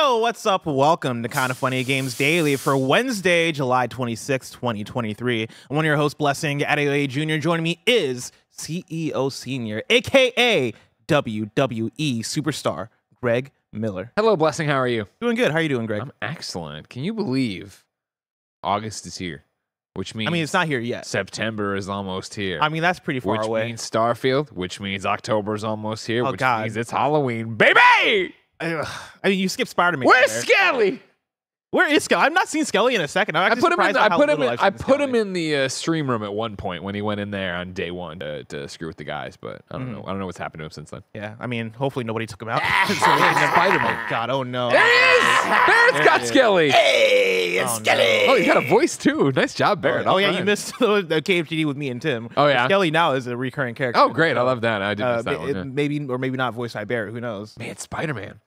Yo, what's up? Welcome to Kind of Funny Games Daily for Wednesday, July 26, 2023. I'm one of your hosts, Blessing Adelaide Junior. Joining me is CEO Senior, aka WWE Superstar, Greg Miller. Hello, Blessing. How are you? Doing good. How are you doing, Greg? I'm excellent. Can you believe August is here? Which means, I mean, it's not here yet. September is almost here. I mean, that's pretty far away. Which means Starfield, which means October is almost here, oh, which God. Means it's Halloween, baby! I mean, you skipped Spider-Man. Where's Skelly? Where is Skelly? I've not seen Skelly in a second. I put him in the stream room at one point when he went in there on day one to screw with the guys, but I don't know. I don't know what's happened to him since then. Yeah, I mean, hopefully nobody took him out. So Spider-Man. God, oh no! There it is. Barrett's got Skelly. Hey, it's Skelly. No. Oh, you got a voice too. Nice job, Barrett. Oh yeah, you missed the KFGD with me and Tim. Oh yeah, Skelly now is a recurring character. Oh great, I love that. I did miss that one. Yeah. Maybe or maybe not voiced by Barrett. Who knows? Man, Spider-Man.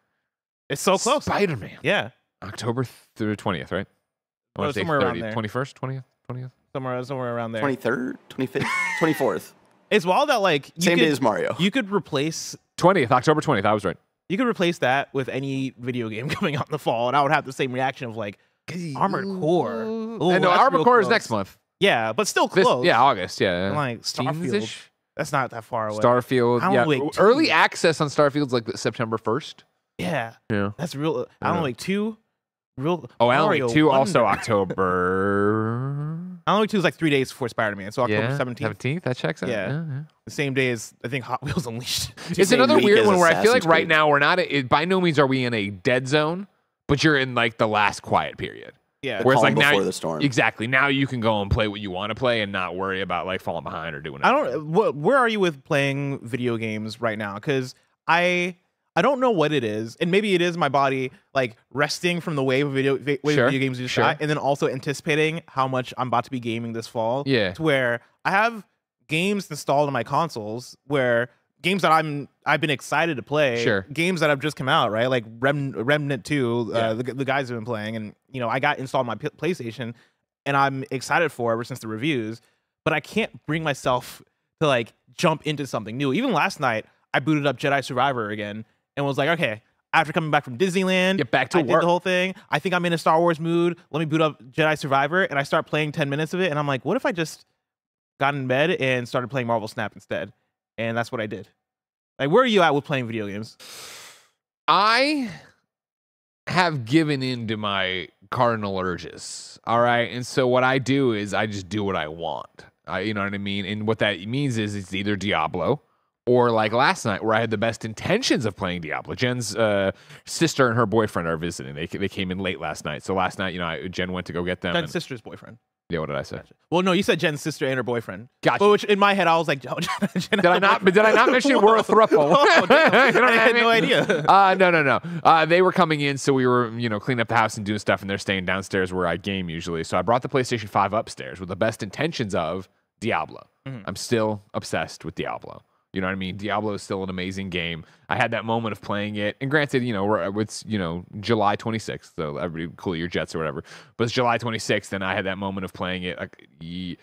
It's so close. Spider-Man. Yeah. October through 20th, right? I want to say 30th, 21st, 20th, somewhere around there. 23rd, 25th, 24th. It's wild that like you same could, day as Mario. You could replace 20th, October 20th. I was right. You could replace that with any video game coming out in the fall, and I would have the same reaction of like Armored Core. Ooh, and no, Armored Core is next month. Yeah, but still close. Yeah, August. Yeah, and, like Starfield. That's not that far away. Starfield. Yeah, early access on Starfield's like September 1st. Yeah. Yeah. That's real. Alan Wake 2 also October. Alan Wake 2 is like 3 days before Spider-Man, so October 17th. 17th, that checks out. Yeah. Yeah. The same day as I think Hot Wheels Unleashed. It's another weird one where I feel like right now we're not, by no means are we in a dead zone, but you're in like the last quiet period. Yeah. Whereas like now, the storm. Exactly. Now you can go and play what you want to play and not worry about like falling behind or doing anything. Where are you with playing video games right now? Because I don't know what it is, and maybe it is my body like resting from the wave of video games you shot, and then also anticipating how much I'm about to be gaming this fall. Yeah, to where I have games installed on my consoles, where games that I've been excited to play, games that have just come out, right? Like Remnant 2, the guys have been playing, and you know I got installed on my PlayStation, and I'm excited for it ever since the reviews, but I can't bring myself to like jump into something new. Even last night, I booted up Jedi Survivor again. And was like, okay, after coming back from Disneyland, get back to work. I did the whole thing. I think I'm in a Star Wars mood. Let me boot up Jedi Survivor, and I start playing 10 minutes of it, and I'm like, what if I just got in bed and started playing Marvel Snap instead? And that's what I did. Like, where are you at with playing video games? I have given in to my cardinal urges, all right? And so what I do is I just do what I want. You know what I mean? And what that means is it's either Diablo, or like last night where I had the best intentions of playing Diablo. Jen's sister and her boyfriend are visiting. They came in late last night. So last night, you know, Jen went to go get them. Jen's sister's boyfriend. Yeah, what did I say? Gotcha. Well, no, you said Jen's sister and her boyfriend. Gotcha. But which in my head, I was like, did I not mention we're a throuple? Whoa, you know I had no idea. No. They were coming in, so we were, you know, cleaning up the house and doing stuff, and they're staying downstairs where I game usually. So I brought the PlayStation 5 upstairs with the best intentions of Diablo. Mm-hmm. I'm still obsessed with Diablo. You know what I mean? Diablo is still an amazing game. I had that moment of playing it. And granted, you know, it's, you know, July 26th. So everybody cool your jets or whatever. But it's July 26th, and I had that moment of playing it. Jen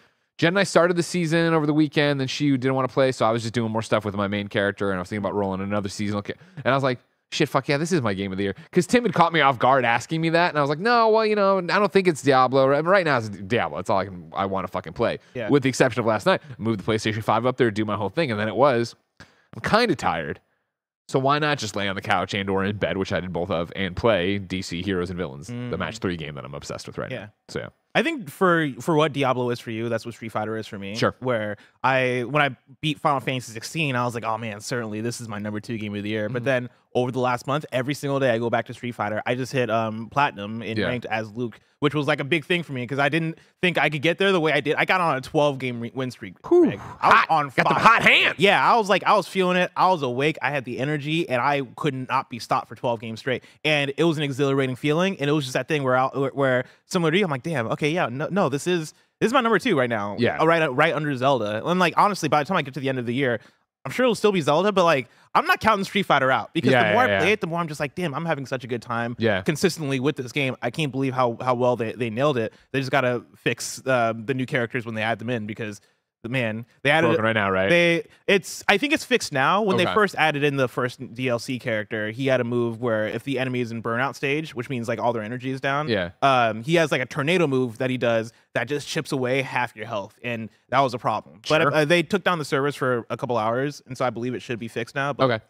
and I started the season over the weekend, and she didn't want to play. So I was just doing more stuff with my main character, and I was thinking about rolling another season. And I was like, shit, fuck yeah, this is my game of the year. Because Tim had caught me off guard asking me that, and I was like, no, well, you know, I don't think it's Diablo. Right now it's Diablo. It's all I want to fucking play. Yeah. With the exception of last night. I moved the PlayStation 5 up there, do my whole thing, and then it was, I'm kind of tired. So why not just lay on the couch and or in bed, which I did both of, and play DC Heroes and Villains, the match 3 game that I'm obsessed with right now. So yeah. I think for what Diablo is for you, that's what Street Fighter is for me. Sure. Where when I beat Final Fantasy 16, I was like, oh man, certainly this is my #2 game of the year. Mm-hmm. But then over the last month, every single day I go back to Street Fighter. I just hit platinum in ranked as Luke, which was like a big thing for me because I didn't think I could get there the way I did. I got on a 12-game win streak. Whew, I was on fire. Got the hot hand. Yeah, I was like, I was feeling it. I was awake. I had the energy, and I could not be stopped for 12 games straight. And it was an exhilarating feeling, and it was just that thing where similar to you, I'm like, damn, okay. Yeah, no, this is my #2 right now. Yeah, right under Zelda. And like honestly, by the time I get to the end of the year, I'm sure it'll still be Zelda. But like, I'm not counting Street Fighter out because the more I play it, the more I'm just like, damn, I'm having such a good time. Yeah, consistently with this game, I can't believe how well they nailed it. They just gotta fix the new characters when they add them in because man, they added it right now, right? I think it's fixed now. When they first added in the first DLC character, he had a move where if the enemy is in burnout stage, which means like all their energy is down, he has like a tornado move that he does that just chips away half your health, and that was a problem. But they took down the servers for a couple hours, and so I believe it should be fixed now. But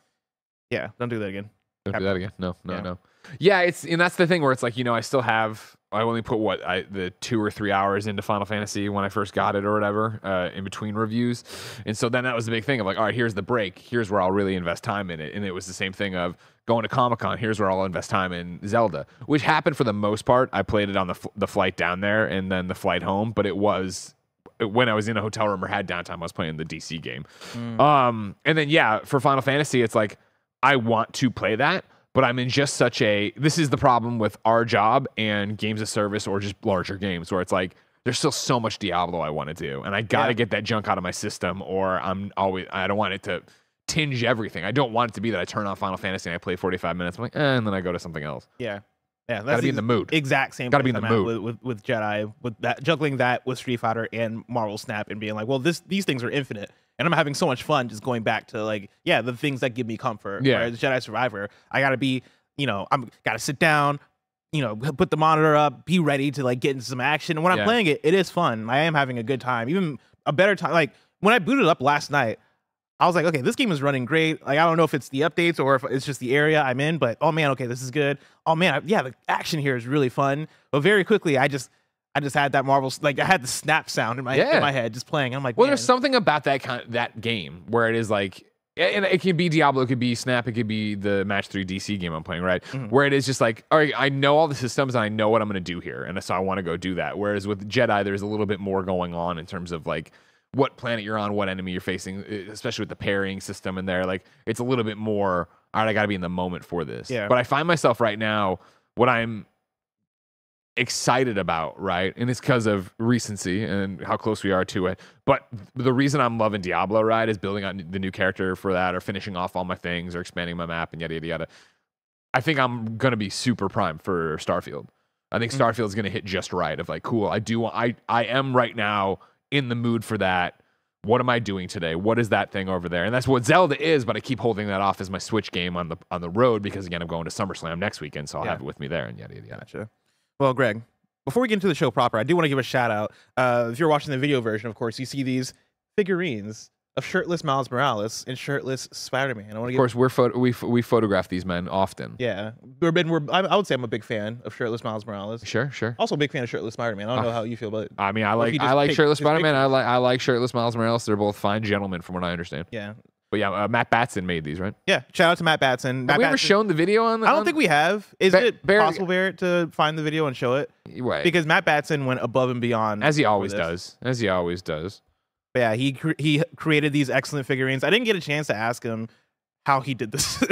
yeah, don't do that again. Don't do that again. No. Yeah, it's, and that's the thing where it's like, you know, I only put the 2 or 3 hours into Final Fantasy when I first got it or whatever, in between reviews. And so then that was the big thing of like, all right, here's the break. Here's where I'll really invest time in it. And it was the same thing of going to Comic-Con. Here's where I'll invest time in Zelda, which happened for the most part. I played it on the flight down there and then the flight home, but it was when I was in a hotel room or had downtime, I was playing the DC game. And then, yeah, for Final Fantasy, it's like, I want to play that, but I'm in just such a, this is the problem with our job and games of service or just larger games where it's like, there's still so much Diablo I want to do. And I got to get that junk out of my system, or I don't want it to tinge everything. I don't want it to be that I turn on Final Fantasy and I play 45 minutes. I'm like, eh, and then I go to something else. Yeah, that's gotta be in the mood. Exact same. Gotta be in the mood with Jedi, with that, juggling that with Street Fighter and Marvel Snap, and being like, well, these things are infinite, and I'm having so much fun just going back to like, yeah, the things that give me comfort. Yeah, whereas Jedi Survivor, I gotta be, you know, I'm gotta sit down, you know, put the monitor up, be ready to like get into some action. And when I'm playing it, it is fun. I am having a good time, even a better time. Like when I booted it up last night, I was like, okay, this game is running great. Like, I don't know if it's the updates or if it's just the area I'm in, but oh man, okay, this is good. Oh man, the action here is really fun. But very quickly, I just had that Marvel, like I had the snap sound in my head just playing. I'm like, well, man, there's something about that kind of, that game where it is like, and it could be Diablo, it could be Snap, it could be the Match 3 DC game I'm playing, right? Where it is just like, all right, I know all the systems and I know what I'm gonna do here, and so I want to go do that. Whereas with Jedi, there's a little bit more going on in terms of like, what planet you're on, what enemy you're facing, especially with the parrying system in there. Like, it's a little bit more, all right, I got to be in the moment for this. Yeah. But I find myself right now, what I'm excited about, right? And it's because of recency and how close we are to it. But the reason I'm loving Diablo, right, is building on the new character for that, or finishing off all my things, or expanding my map, and yada, yada, yada. I think I'm going to be super primed for Starfield. I think Starfield is going to hit just right of like, cool, I am right now in the mood for that. What am I doing today? What is that thing over there? And that's what Zelda is, but I keep holding that off as my Switch game on the road, because again, I'm going to SummerSlam next weekend, so I'll have it with me there, and yada, yada, yada. Gotcha. Well, Greg, before we get into the show proper, I do want to give a shout out. If you're watching the video version, of course, you see these figurines of shirtless Miles Morales and shirtless Spider-Man. Of course, we photograph these men often. Yeah, I would say I'm a big fan of shirtless Miles Morales. Sure. Also, a big fan of shirtless Spider-Man. I don't know how you feel about it. I mean, I like shirtless Spider-Man. I like shirtless Miles Morales. They're both fine gentlemen, from what I understand. Yeah. But yeah, Matt Batson made these, right? Yeah. Shout out to Matt Batson. Have we ever shown the video on? I don't think we have. Is it possible, Barrett, to find the video and show it? Right. Because Matt Batson went above and beyond, as he always does. But yeah, he created these excellent figurines. I didn't get a chance to ask him how he did this.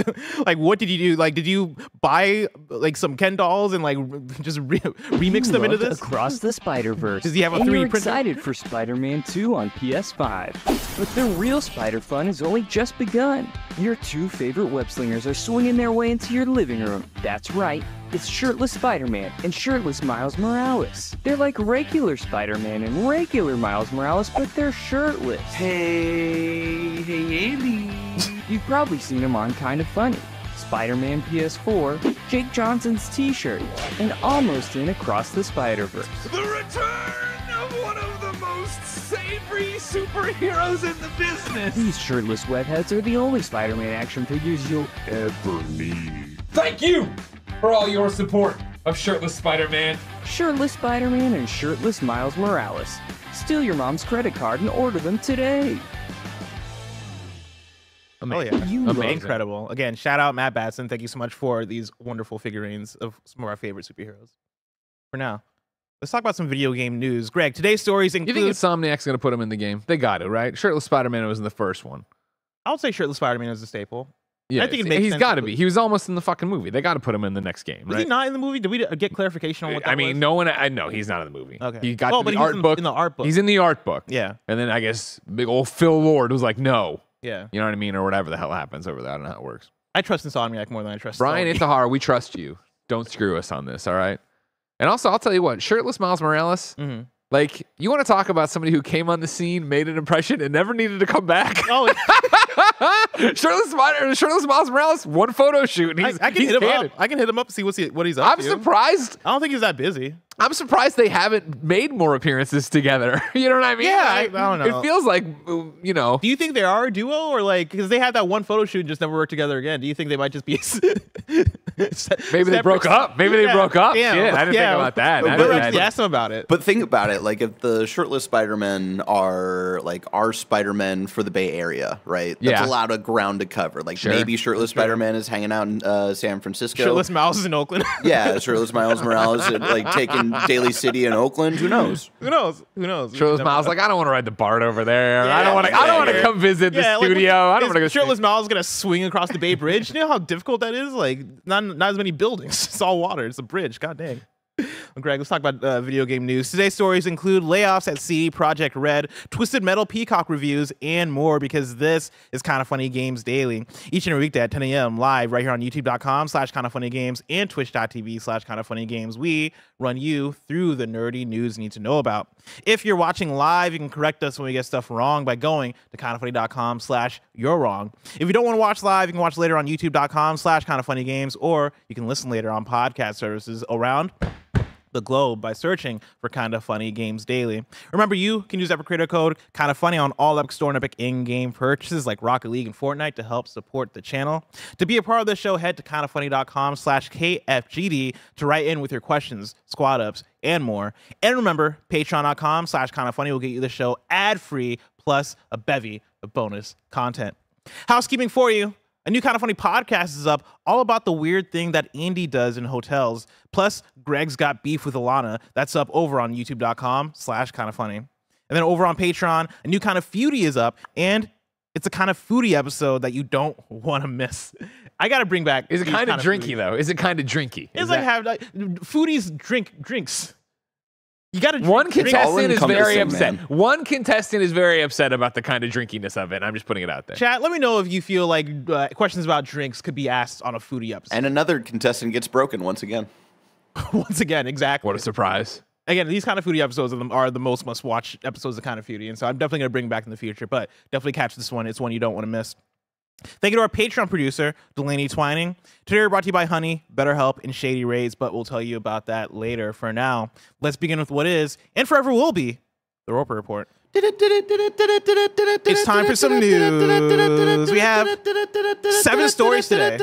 Like, what did you do? Like, did you buy like some Ken dolls and like just remix them into this? Across the Spider-Verse. Does he have a 3D printer? Excited for Spider-Man 2 on PS5. But their real spider fun has only just begun. Your two favorite web-slingers are swinging their way into your living room. That's right. It's shirtless Spider-Man and shirtless Miles Morales. They're like regular Spider-Man and regular Miles Morales, but they're shirtless. Hey, Andy. You've probably seen him on Kind of Funny, Spider-Man PS4, Jake Johnson's t-shirt, and almost in Across the Spider-Verse. The return of one of the most savory superheroes in the business. These shirtless webheads are the only Spider-Man action figures you'll ever need. Thank you for all your support of shirtless Spider-Man. Shirtless Spider-Man and shirtless Miles Morales. Steal your mom's credit card and order them today. Amazing. Oh yeah, incredible. Again, shout out Matt Batson. Thank you so much for these wonderful figurines of some of our favorite superheroes. For now, let's talk about some video game news. Greg, today's stories include... You think Insomniac's going to put him in the game? They got it, right? Shirtless Spider-Man was in the first one. I would say shirtless Spider-Man is a staple. Yeah, I think it makes sense. He's got to be. He was almost in the fucking movie. They got to put him in the next game, right? Was he not in the movie? Did we get clarification on what that I mean, was? No, he's not in the movie. Okay. He got in the art book. He's in the art book. Yeah. And then I guess big old Phil Lord was like, no. Yeah. You know what I mean? Or whatever the hell happens over there. I don't know how it works. I trust Insomniac more than I trust Brian Itzahara. We trust you. Don't screw us on this, all right? And also, I'll tell you what. Shirtless Miles Morales, Like, you want to talk about somebody who came on the scene, made an impression, and never needed to come back? Oh, shirtless Miles Morales, one photo shoot, and I can hit him up, see what he's up to. I'm surprised. I don't think he's that busy. I'm surprised they haven't made more appearances together. You know what I mean? Yeah, I don't know. It feels like, you know. Do you think they are a duo, or like, because they had that one photo shoot and just never worked together again? Do you think they might just be? Maybe they broke up. Maybe they broke up. Yeah, I didn't think about that. But I actually asked them about it. But think about it. Like, if the shirtless Spider-Men are like our Spider-Men for the Bay Area, right? That's a lot of ground to cover. Like, maybe shirtless Spider-Man is hanging out in San Francisco. Shirtless Miles is in Oakland. Yeah, shirtless Miles Morales is like taking Daly City in Oakland. Who knows? Who knows? Who knows? Shirtless Miles like, I don't want to ride the BART over there. Yeah, I don't want to come visit the studio. I don't want to go. Shirtless Miles gonna swing across the Bay Bridge. You know how difficult that is? Like, not as many buildings. It's all water. It's a bridge. God dang. Well, Greg, let's talk about video game news. Today's stories include layoffs at CD Projekt Red, Twisted Metal, Peacock reviews, and more, because this is Kind of Funny Games Daily. Each and every weekday at 10 a.m. live right here on youtube.com/kindoffunnygames and twitch.tv/kindoffunnygames. We run you through the nerdy news you need to know about. If you're watching live, you can correct us when we get stuff wrong by going to kindoffunny.com/you'rewrong. If you don't want to watch live, you can watch later on youtube.com/kindoffunnygames, or you can listen later on podcast services around the globe by searching for Kind of Funny Games Daily. Remember, you can use Epic creator code Kind of Funny on all Epic Store and Epic in-game purchases like Rocket League and Fortnite to help support the channel. To be a part of the show, head to kindoffunny.com/KFGD to write in with your questions, squad ups, and more. And remember, patreon.com/kindoffunny will get you the show ad-free plus a bevy of bonus content. Housekeeping for you. A new Kind of Funny podcast is up, all about the weird thing that Andy does in hotels. Plus, Greg's got beef with Alana. That's up over on youtube.com/kindoffunny. And then over on Patreon, a new Kind of Foodie is up, and it's a Kind of Foodie episode that you don't want to miss. I got to bring back. Is it kind of drinky, though? Is it kind of drinky? It's like, foodies drinks. You got to drink. One contestant is very upset. Man. One contestant is very upset about the kind of drinkiness of it. I'm just putting it out there. Chat, let me know if you feel like questions about drinks could be asked on a foodie episode. And another contestant gets broken once again. Once again, exactly. What a surprise. Again, these Kind of Foodie episodes are the most must-watch episodes of Kind of Foodie, and so I'm definitely going to bring back in the future, but definitely catch this one. It's one you don't want to miss. Thank you to our Patreon producer, Delaney Twining. Today we're brought to you by Honey, BetterHelp, and Shady Rays, but we'll tell you about that later. For now, let's begin with what is, and forever will be, the Roper Report. It's time for some news. We have 7 stories today.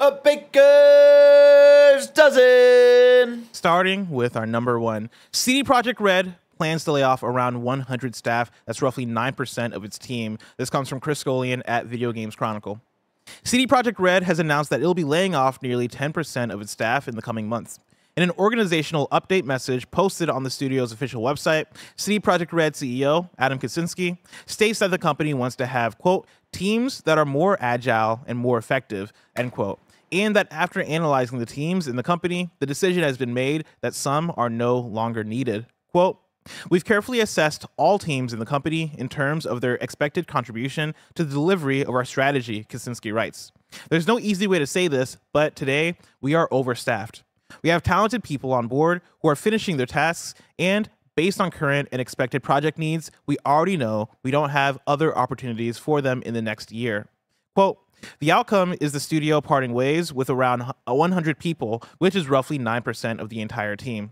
A baker's dozen. Starting with our number 1, CD Projekt Red plans to lay off around 100 staff. That's roughly 9% of its team. This comes from Chris Golian at Video Games Chronicle. CD Projekt Red has announced that it'll be laying off nearly 10% of its staff in the coming months. In an organizational update message posted on the studio's official website, CD Projekt Red CEO Adam Kaczynski states that the company wants to have, quote, teams that are more agile and more effective, end quote. And that after analyzing the teams in the company, the decision has been made that some are no longer needed. Quote, we've carefully assessed all teams in the company in terms of their expected contribution to the delivery of our strategy, Kaczynski writes. There's no easy way to say this, but today we are overstaffed. We have talented people on board who are finishing their tasks, and based on current and expected project needs, we already know we don't have other opportunities for them in the next year. Quote, the outcome is the studio parting ways with around 100 people, which is roughly 9% of the entire team.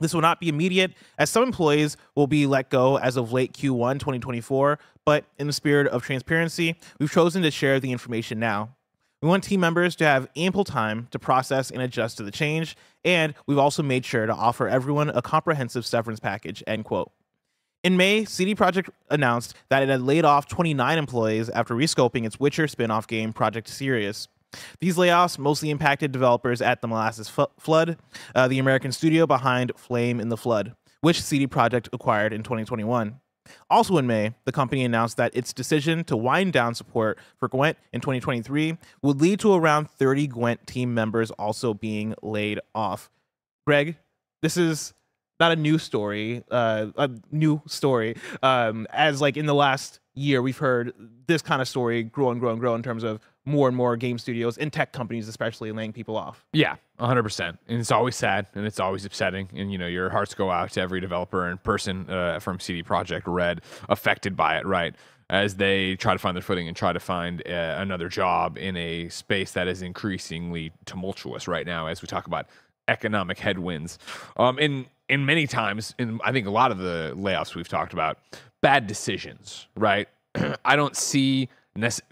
This will not be immediate, as some employees will be let go as of late Q1 2024, but in the spirit of transparency, we've chosen to share the information now. We want team members to have ample time to process and adjust to the change, and we've also made sure to offer everyone a comprehensive severance package, end quote. In May, CD Projekt announced that it had laid off 29 employees after rescoping its Witcher spin-off game Project Sirius. These layoffs mostly impacted developers at The Molasses Flood, the American studio behind Flame in the Flood, which CD Projekt acquired in 2021. Also in May, the company announced that its decision to wind down support for Gwent in 2023 would lead to around 30 Gwent team members also being laid off. Greg, this is not a new story, as like in the last year, we've heard this kind of story grow and grow and grow in terms of more and more game studios and tech companies especially laying people off. Yeah, 100%. And it's always sad and it's always upsetting. And, you know, your hearts go out to every developer and person from CD Projekt Red affected by it, right? As they try to find their footing and try to find another job in a space that is increasingly tumultuous right now as we talk about economic headwinds. And many times, in I think a lot of the layoffs we've talked about, bad decisions, right? I don't see...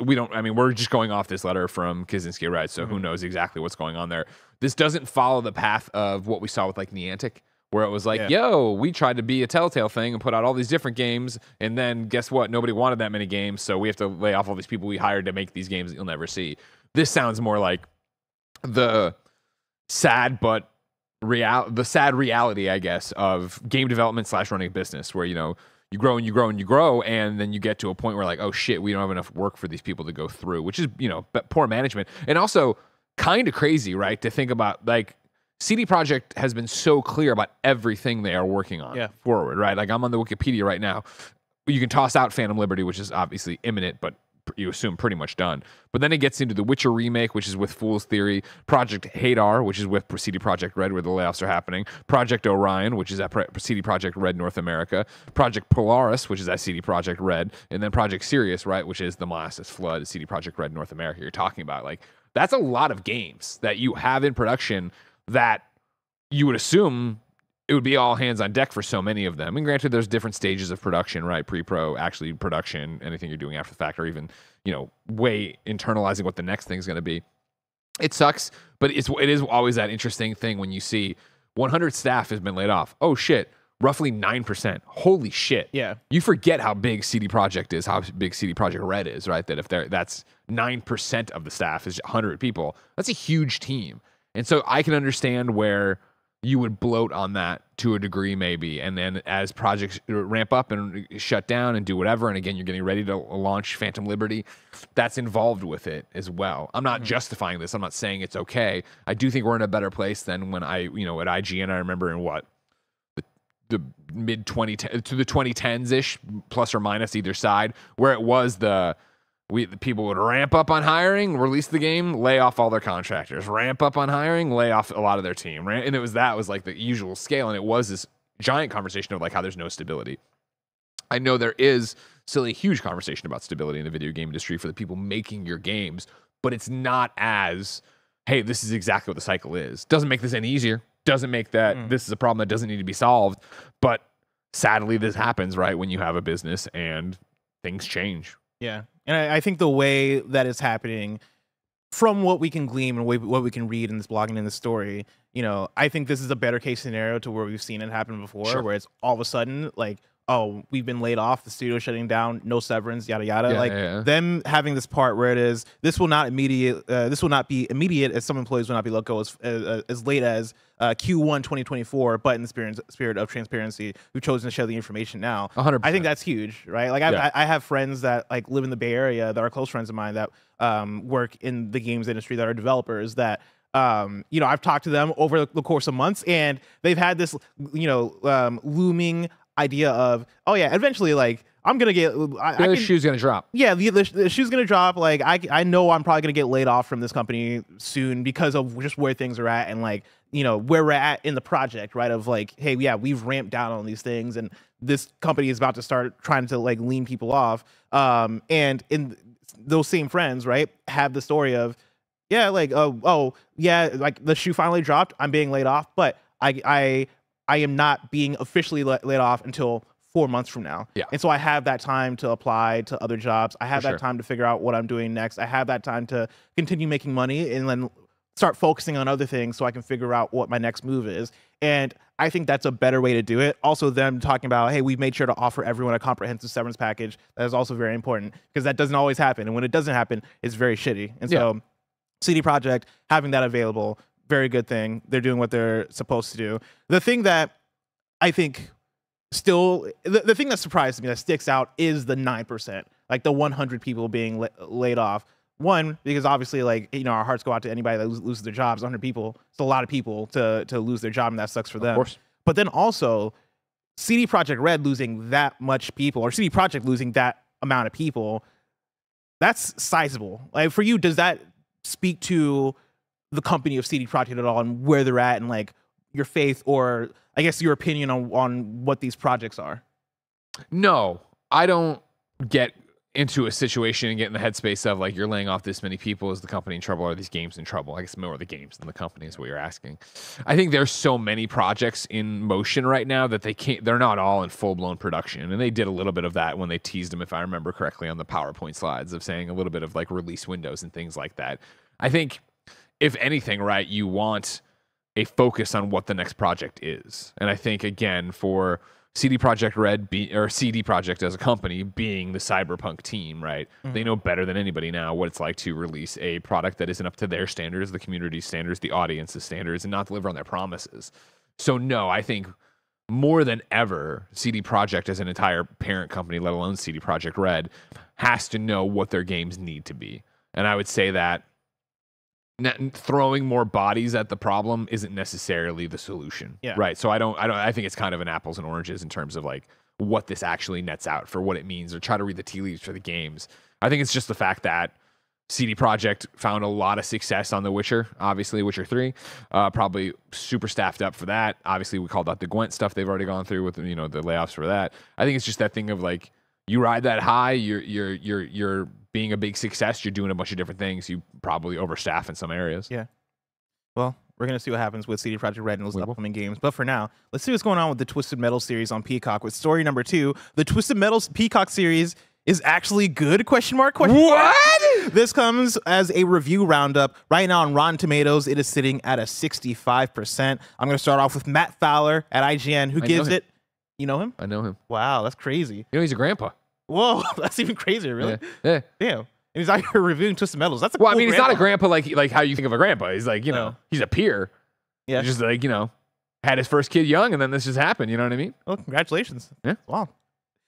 We don't, I mean, we're just going off this letter from Kaczynski, right? So who knows exactly what's going on there. This doesn't follow the path of what we saw with like Niantic, where it was like, yo, we tried to be a Telltale thing and put out all these different games. And then guess what? Nobody wanted that many games. So we have to lay off all these people we hired to make these games that you'll never see. This sounds more like the sad, but the sad reality, I guess, of game development / running a business where, you know, you grow and you grow and you grow, and then you get to a point where like, oh shit, we don't have enough work for these people to go through, which is, you know, poor management. And also kind of crazy, right? To think about like CD Projekt has been so clear about everything they are working on forward, right? Like I'm on the Wikipedia right now. You can toss out Phantom Liberty, which is obviously imminent, but you assume pretty much done. But then it gets into the Witcher remake, which is with Fool's Theory, Project Hadar, which is with CD Projekt Red, where the layoffs are happening, Project Orion, which is at CD Projekt Red North America, Project Polaris, which is at CD Projekt Red, and then Project Sirius, right, which is the Molasses Flood, CD Projekt Red North America. You're talking about like that's a lot of games that you have in production that you would assume it would be all hands on deck for so many of them. And granted, there's different stages of production, right? Pre-pro, actually production, anything you're doing after the fact, or even, you know, way internalizing what the next thing's going to be. It sucks, but it is always that interesting thing when you see 100 staff has been laid off. Oh shit, roughly 9%. Holy shit. Yeah. You forget how big CD Projekt is, how big CD Projekt Red is, right? That if that's 9% of the staff is 100 people, that's a huge team. And so I can understand where you would bloat on that to a degree maybe. And then as projects ramp up and shut down and do whatever, and again, you're getting ready to launch Phantom Liberty, that's involved with it as well. I'm not justifying this. I'm not saying it's okay. I do think we're in a better place than when I, you know, at IGN, I remember in what, the mid 2010 to the 2010s-ish, plus or minus either side, where it was the people would ramp up on hiring, release the game, lay off all their contractors, ramp up on hiring, lay off a lot of their team, right? And that was like the usual scale, and it was this giant conversation of like how there's no stability. I know there is still a huge conversation about stability in the video game industry for the people making your games, but it's not as, hey, this is exactly what the cycle is. Doesn't make this any easier. Doesn't make that this is a problem that doesn't need to be solved. But sadly, this happens, right, when you have a business and things change. Yeah. And I think the way that is happening, from what we can glean and what we can read in this blog and in this story, you know, I think this is a better case scenario to where we've seen it happen before, where it's all of a sudden like, oh, we've been laid off, the studio shutting down, no severance, yada yada. Them having this part where it is, this will not be immediate, as some employees will not be let go as late as Q1 2024, but in the spirit of transparency, we've chosen to share the information now. 100%. I think that's huge, right? Like I have friends that like live in the Bay Area that are close friends of mine that work in the games industry that are developers that, you know, I've talked to them over the course of months, and they've had this, you know, looming idea of, oh yeah, eventually, like I'm gonna get the shoe's gonna drop. Yeah, the shoe's gonna drop. Like I know I'm probably gonna get laid off from this company soon because of just where things are at, and like, you know, where we're at in the project, right? Of like, hey, yeah, we've ramped down on these things, and this company is about to start trying to like lean people off. And in those same friends, right, have the story of, yeah, like oh yeah, like the shoe finally dropped. I'm being laid off, but I am not being officially laid off until 4 months from now. Yeah. And so I have that time to apply to other jobs. I have that time to figure out what I'm doing next. I have that time to continue making money and then start focusing on other things so I can figure out what my next move is. And I think that's a better way to do it. Also, them talking about, hey, we've made sure to offer everyone a comprehensive severance package. That is also very important because that doesn't always happen. And when it doesn't happen, it's very shitty. And so CD Projekt having that available, very good thing. They're doing what they're supposed to do. The thing that I think still, the thing that surprised me, that sticks out, is the 9%, like the 100 people being laid off. One, because obviously, like, you know, our hearts go out to anybody that loses their jobs. 100 people, it's a lot of people to lose their job, and that sucks for them. Of course. But then also, CD Projekt Red losing that much people, or CD Projekt losing that amount of people, That's sizable. Like, for you, does that speak to the company of CD Projekt at all and where they're at and like your faith or I guess your opinion on what these projects are? No, I don't get into a situation and get in the headspace of like, you're laying off this many people. Is the company in trouble? Are these games in trouble? I guess more of the games than the company is what you're asking. I think there's so many projects in motion right now that they can't, they're not all in full blown production. And they did a little bit of that when they teased them, if I remember correctly, on the PowerPoint slides of saying a little bit of like release windows and things like that. I think if anything, right, you want a focus on what the next project is. And I think again, for CD Projekt Red or CD Projekt as a company being the Cyberpunk team, right? Mm-hmm. They know better than anybody now what it's like to release a product that isn't up to their standards, the community's standards, the audience's standards, and not deliver on their promises. So no, I think more than ever, CD Projekt as an entire parent company, let alone CD Projekt Red, has to know what their games need to be. And I would say that throwing more bodies at the problem isn't necessarily the solution, yeah. Right? So I think it's kind of an apples and oranges in terms of like what this actually nets out for what it means, or try to read the tea leaves for the games. I think it's just the fact that CD Projekt found a lot of success on The Witcher, obviously Witcher 3, probably super staffed up for that. Obviously we called out the Gwent stuff they've already gone through with, you know, the layoffs for that. I think it's just that thing of like, you ride that high, you're being a big success, you're doing a bunch of different things, you probably overstaff in some areas. Yeah. Well, we're going to see what happens with CD Projekt Red and those upcoming games. But for now, let's see what's going on with the Twisted Metal series on Peacock with story number 2. The Twisted Metal Peacock series is actually good, question mark, question mark. What? This comes as a review roundup. Right now on Rotten Tomatoes, it is sitting at a 65%. I'm going to start off with Matt Fowler at IGN, who gives it. You know him? I know him. Wow, that's crazy. You know, he's a grandpa. Whoa, that's even crazier, really? Yeah. Damn. And he's out here reviewing Twisted Metals. That's a cool grandpa. Well, I mean, he's not a grandpa like how you think of a grandpa. He's like, you know, he's a peer. Yeah. He's just like, you know, had his first kid young, and then this just happened. You know what I mean? Well, congratulations. Yeah. Wow.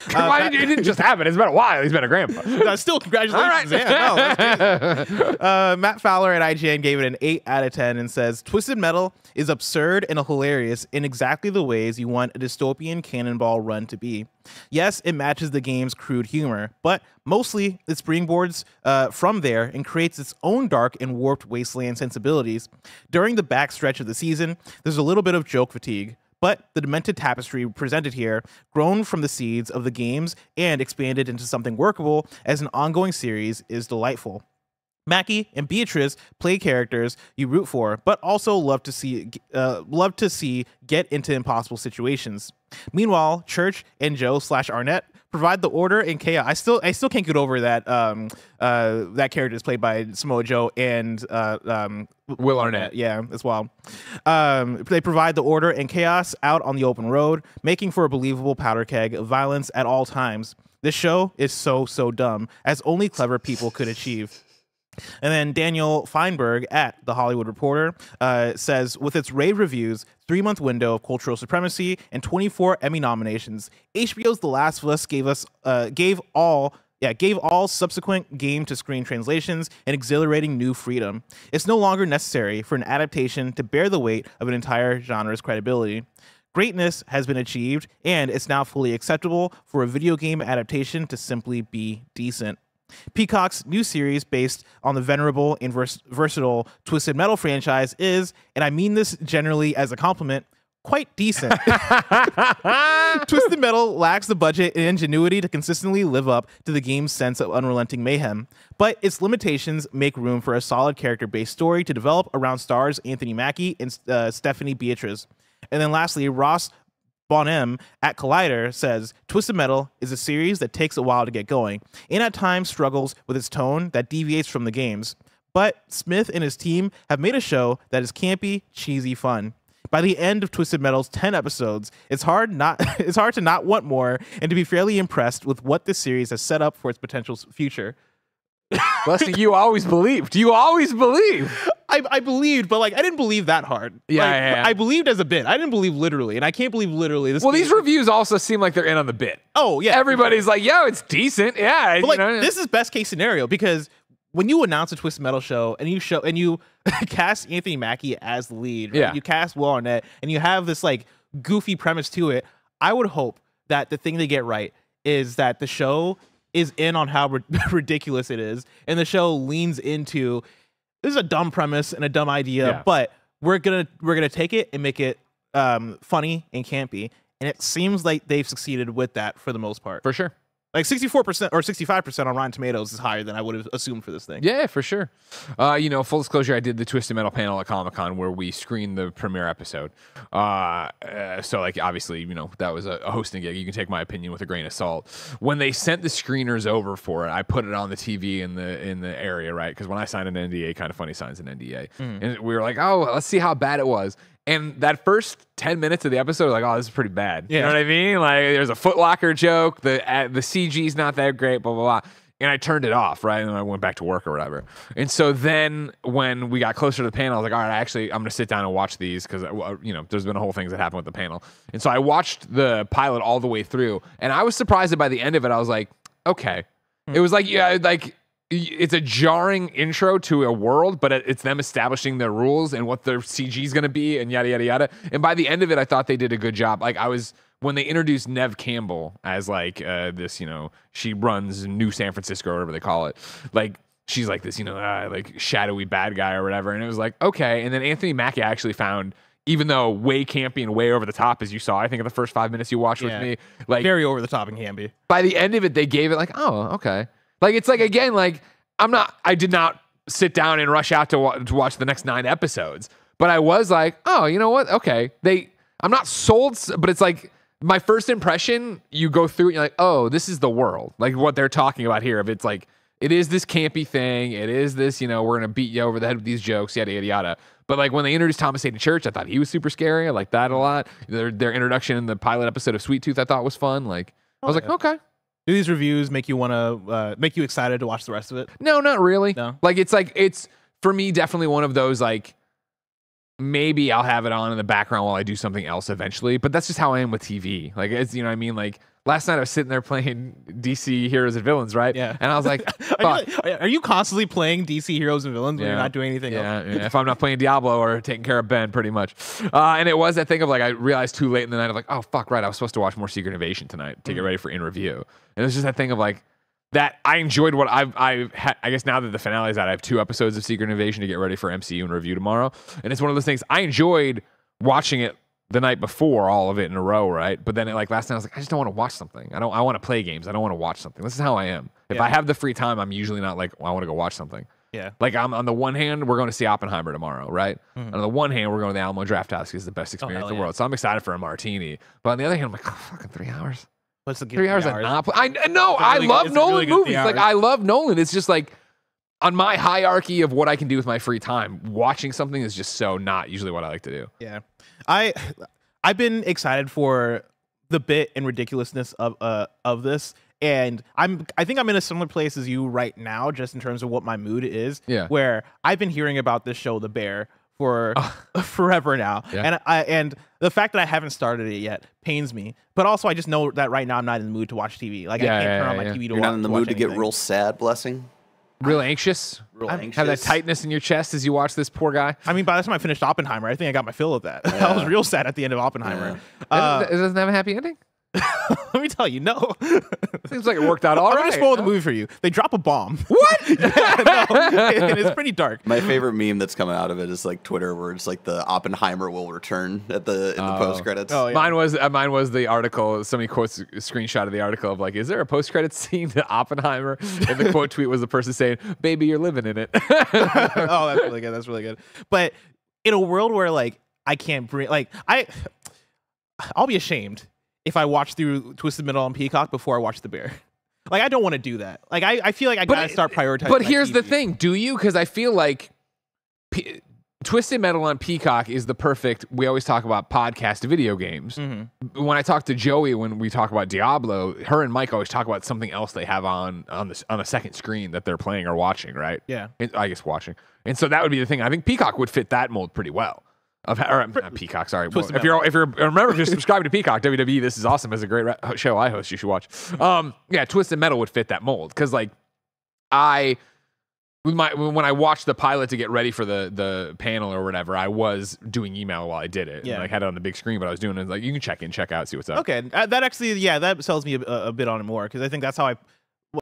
It didn't just happen. It's been a while. He's been a grandpa. Still, congratulations. All right. Yeah, no, Matt Fowler at IGN gave it an 8/10 and says, Twisted Metal is absurd and hilarious in exactly the ways you want a dystopian cannonball run to be. Yes, it matches the game's crude humor, but mostly it springboards from there and creates its own dark and warped wasteland sensibilities. During the backstretch of the season, there's a little bit of joke fatigue, but the demented tapestry presented here, grown from the seeds of the games and expanded into something workable as an ongoing series, is delightful. Mackie and Beatrice play characters you root for, but also love to see get into impossible situations. Meanwhile, Church and Joe/Arnett provide the order and chaos. I still can't get over that that character is played by Samoa Joe and Will Arnett. Yeah, as well. They provide the order and chaos out on the open road, making for a believable powder keg of violence at all times. This show is so dumb, as only clever people could achieve. And then Daniel Feinberg at The Hollywood Reporter says, with its rave reviews, 3-month window of cultural supremacy, and 24 Emmy nominations, HBO's The Last of Us gave all subsequent game-to-screen translations an exhilarating new freedom. It's no longer necessary for an adaptation to bear the weight of an entire genre's credibility. Greatness has been achieved, and it's now fully acceptable for a video game adaptation to simply be decent. Peacock's new series based on the venerable and versatile Twisted Metal franchise is, and I mean this generally as a compliment, quite decent. Twisted Metal lacks the budget and ingenuity to consistently live up to the game's sense of unrelenting mayhem, but its limitations make room for a solid character-based story to develop around stars Anthony Mackie and Stephanie Beatriz. And then lastly, Ross Bonham at Collider says, Twisted Metal is a series that takes a while to get going, and at times struggles with its tone that deviates from the games. But Smith and his team have made a show that is campy, cheesy fun. By the end of Twisted Metal's 10 episodes, it's hard to not want more and to be fairly impressed with what this series has set up for its potential future. Blessing, you always believed. You always believed. I believed, but like I didn't believe that hard. Yeah, like, I believed as a bit. I didn't believe literally, and I can't believe literally. This. Well, these reviews also seem like they're in on the bit. Oh yeah, everybody's like, yo, it's decent. Yeah, but like this is best case scenario, because when you announce a Twisted Metal show and you cast Anthony Mackie as the lead, right? Yeah, you cast Will Arnett, and you have this like goofy premise to it. I would hope that the thing they get right is that the show is in on how ridiculous it is, and the show leans into this is a dumb premise and a dumb idea, but we're gonna take it and make it funny and campy, and it seems like they've succeeded with that for the most part. For sure. Like 64% or 65% on Rotten Tomatoes is higher than I would have assumed for this thing. Yeah, for sure. You know, full disclosure, I did the Twisted Metal panel at Comic-Con where we screened the premiere episode. So, like, obviously, you know, that was a hosting gig. You can take my opinion with a grain of salt. When they sent the screeners over for it, I put it on the TV in the area, right? Because when I signed an NDA, Kind of Funny signs an NDA. And we were like, oh, let's see how bad it was. And that first 10 minutes of the episode, like, oh, this is pretty bad. You know what I mean? Like, there's a Foot Locker joke. The CG's not that great, blah, blah, blah. And I turned it off, right? And then I went back to work or whatever. And so then when we got closer to the panel, I was like, all right, actually, I'm going to sit down and watch these because, you know, there's been a whole thing that happened with the panel. And so I watched the pilot all the way through. And I was surprised that by the end of it, I was like, okay. It was like, yeah, like... It's a jarring intro to a world, but it's them establishing their rules and what their CG is going to be and yada, yada, yada. And by the end of it, I thought they did a good job. Like I was, when they introduced Neve Campbell as like this, you know, she runs New San Francisco or whatever they call it. Like she's like this, you know, like shadowy bad guy or whatever. And it was like, okay. And then Anthony Mackie actually found, even though way campy and way over the top, as you saw, I think in the first 5 minutes you watched with me, like very over the top and campy. By the end of it, they gave it like, oh, okay. Like, it's like, again, like, I did not sit down and rush out to watch the next 9 episodes, but I was like, oh, you know what? Okay. I'm not sold, but it's like my first impression, you go through it, you're like, oh, this is the world. Like what they're talking about here. If it's like, it is this campy thing. It is this, you know, we're going to beat you over the head with these jokes, yada, yada, yada. But like when they introduced Thomas Hayden Church, I thought he was super scary. I liked that a lot. Their introduction in the pilot episode of Sweet Tooth, I thought was fun. Like, I was like, okay. Do these reviews make you want to make you excited to watch the rest of it? No, not really. No. Like it's for me definitely one of those like maybe I'll have it on in the background while I do something else eventually, but that's just how I am with TV. Like it's, you know what I mean? Like last night I was sitting there playing DC Heroes and Villains, right? Yeah. And I was like, are you constantly playing DC Heroes and Villains when you're not doing anything else? Yeah. If I'm not playing Diablo or taking care of Ben, pretty much. And it was that thing of like, I realized too late in the night, I'm like, oh, fuck, right. I was supposed to watch more Secret Invasion tonight to get ready for In Review. And it was just that thing of like, that I enjoyed what I guess now that the finale is out, I have 2 episodes of Secret Invasion to get ready for MCU In Review tomorrow. And it's one of those things I enjoyed watching it the night before, all of it in a row, right? But then, like last night, I was like, I just don't want to watch something. I want to play games. I don't want to watch something. This is how I am. If I have the free time, I'm usually not like, well, I want to go watch something. Yeah. Like I'm on the one hand, we're going to see Oppenheimer tomorrow, right? On the one hand, we're going to the Alamo Draft House because it's the best experience in the world. So I'm excited for a martini. But on the other hand, I'm like, oh, fucking 3 hours. What's the 3 hours? I love Nolan movies. Like I love Nolan. It's just like on my hierarchy of what I can do with my free time, watching something is just so not usually what I like to do. Yeah. I've been excited for the bit and ridiculousness of this, and I think I'm in a similar place as you right now, just in terms of what my mood is. Yeah. Where I've been hearing about this show, The Bear, for forever now, and the fact that I haven't started it yet pains me. But also, I just know that right now I'm not in the mood to watch TV. Like I can't turn on my TV to watch. You're not in the mood to get real sad, Blessing. Real anxious? Real anxious. Have that tightness in your chest as you watch this poor guy? I mean, by the time I finished Oppenheimer, I think I got my fill of that. Yeah. I was real sad at the end of Oppenheimer. Yeah. It doesn't have a happy ending? Let me tell you, no. Seems like it worked out all right. I'm going to spoil the movie for you. They drop a bomb. What? Yeah, no, it's pretty dark. My favorite meme that's coming out of it is like Twitter, where it's like the Oppenheimer will return at in the post credits. Oh, yeah. Mine was the article. Somebody quotes a screenshot of the article of like, is there a post credits scene to Oppenheimer? And the quote tweet was the person saying, "Baby, you're living in it." Oh, that's really good. That's really good. But in a world where like I can't bring, like I'll be ashamed if I watch through Twisted Metal on Peacock before I watch The Bear. Like, I don't want to do that. Like, I feel like I got to start prioritizing. But here's the thing. Do you? Because I feel like Twisted Metal on Peacock is the perfect, we always talk about podcast video games. When I talk to Joey, when we talk about Diablo, her and Mike always talk about something else they have on a second screen that they're playing or watching, right? Yeah. I guess watching. And so that would be the thing. I think Peacock would fit that mold pretty well. Not Peacock, sorry. Well, if you're subscribed to Peacock, WWE, This Is Awesome is a great show I host. You should watch. Yeah, Twisted Metal would fit that mold because, like, when I watched the pilot to get ready for the panel or whatever, I was doing email while I did it. Yeah, and I had it on the big screen, but I was doing it like you can check in, check out, see what's up. Okay, that actually, yeah, that sells me a bit on it more because I think that's how I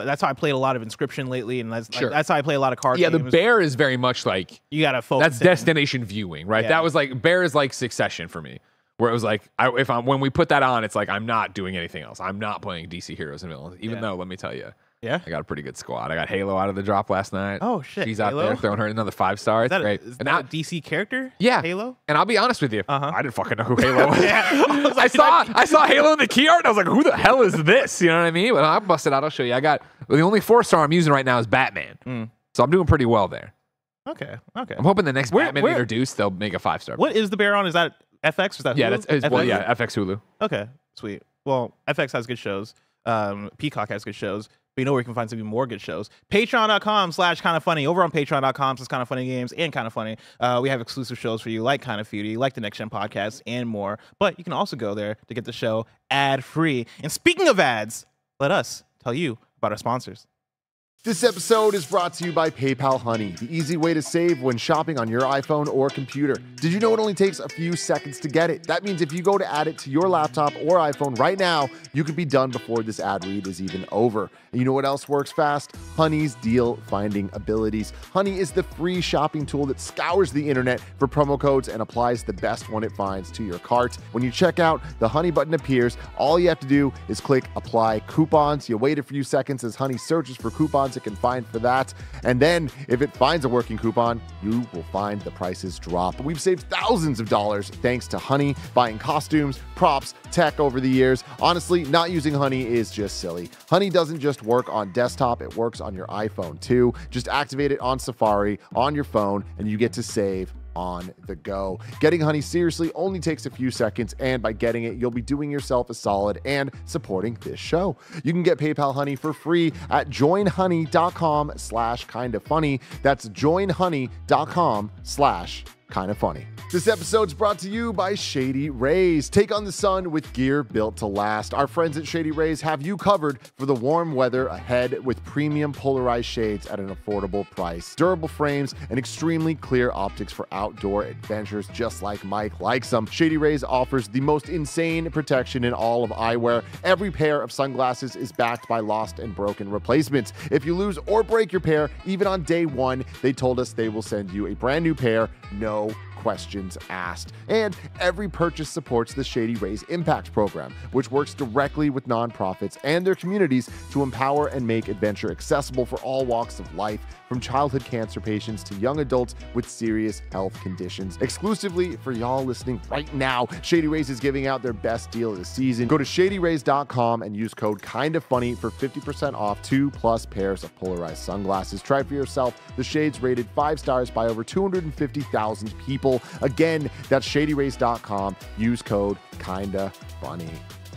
that's how I played a lot of Inscription lately, and that's sure. like, that's how I play a lot of card games. Yeah, The Bear is very much like you gotta focus. That's destination viewing, right? Yeah. That was like Bear is like Succession for me, where it was like when we put that on, it's like I'm not doing anything else. I'm not playing DC Heroes and Villains, even though let me tell you, I got a pretty good squad. I got Halo out of the drop last night. Oh shit, she's out there throwing her another 5-star. It's great. Is that a DC character? Yeah, Halo. And I'll be honest with you, I didn't fucking know who Halo was. I saw Halo in the key art, and I was like, who the hell is this? You know what I mean? But I'll bust it out. I'll show you. I got the only 4-star I'm using right now is Batman, so I'm doing pretty well there. Okay, okay. I'm hoping the next Batman introduced they'll make a 5-star. What is The Bear on? Is that FX? Is that Hulu? Yeah, that's well, yeah, FX Hulu. Okay, sweet. Well, FX has good shows. Peacock has good shows. But you know where you can find some even more good shows. Patreon.com/KindaFunny. Over on Patreon.com/KindaFunnyGames and Kind of Funny. We have exclusive shows for you, like Kind of Feudy, like the Next Gen Podcast, and more. But you can also go there to get the show ad-free. And speaking of ads, let us tell you about our sponsors. This episode is brought to you by PayPal Honey, the easy way to save when shopping on your iPhone or computer. Did you know it only takes a few seconds to get it? That means if you go to add it to your laptop or iPhone right now, you could be done before this ad read is even over. And you know what else works fast? Honey's deal finding abilities. Honey is the free shopping tool that scours the internet for promo codes and applies the best one it finds to your cart. When you check out, the Honey button appears. All you have to do is click apply coupons. You wait a few seconds as Honey searches for coupons it can find for that, and then if it finds a working coupon, you will find the prices drop. We've saved thousands of dollars thanks to Honey, buying costumes, props, tech over the years. Honestly, not using Honey is just silly. Honey doesn't just work on desktop, it works on your iPhone too. Just activate it on Safari on your phone and you get to save on the go. Getting Honey seriously only takes a few seconds, and by getting it, you'll be doing yourself a solid and supporting this show. You can get PayPal Honey for free at joinhoney.com/kindafunny. That's joinhoney.com/kindafunny. This episode's brought to you by Shady Rays. Take on the sun with gear built to last. Our friends at Shady Rays have you covered for the warm weather ahead with premium polarized shades at an affordable price, durable frames, and extremely clear optics for outdoor adventures, just like Mike likes them. Shady Rays offers the most insane protection in all of eyewear. Every pair of sunglasses is backed by lost and broken replacements. If you lose or break your pair, even on day one, they told us they will send you a brand new pair, no questions asked. And every purchase supports the Shady Rays Impact Program, which works directly with nonprofits and their communities to empower and make adventure accessible for all walks of life, from childhood cancer patients to young adults with serious health conditions. Exclusively for y'all listening right now, Shady Rays is giving out their best deal of the season. Go to shadyrays.com and use code KINDAFUNNY for 50% off 2+ pairs of polarized sunglasses. Try for yourself the shades rated 5 stars by over 250,000 people. Again, that's shadyrays.com. Use code KINDAFUNNY.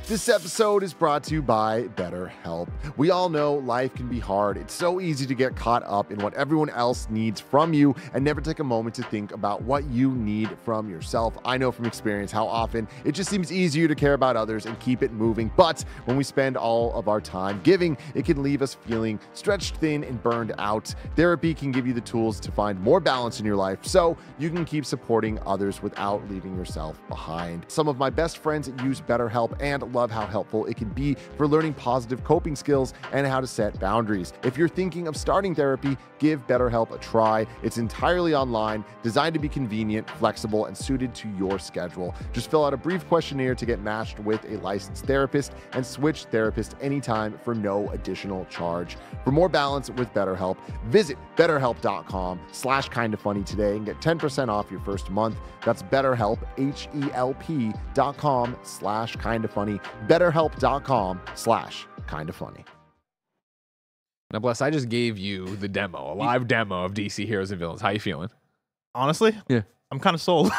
This episode is brought to you by BetterHelp. We all know life can be hard. It's so easy to get caught up in what everyone else needs from you and never take a moment to think about what you need from yourself. I know from experience how often it just seems easier to care about others and keep it moving. But when we spend all of our time giving, it can leave us feeling stretched thin and burned out. Therapy can give you the tools to find more balance in your life so you can keep supporting others without leaving yourself behind. Some of my best friends use BetterHelp and love how helpful it can be for learning positive coping skills and how to set boundaries. If you're thinking of starting therapy, give BetterHelp a try. It's entirely online, designed to be convenient, flexible, and suited to your schedule. Just fill out a brief questionnaire to get matched with a licensed therapist and switch therapist anytime for no additional charge. For more balance with BetterHelp, visit betterhelp.com/kindafunny today and get 10% off your first month. That's BetterHelp, HELP.com/kindafunny. BetterHelp.com/kindafunny. Now, Bless, I just gave you the demo, a live demo of DC Heroes and Villains. How you feeling? Honestly? Yeah. I'm kind of sold.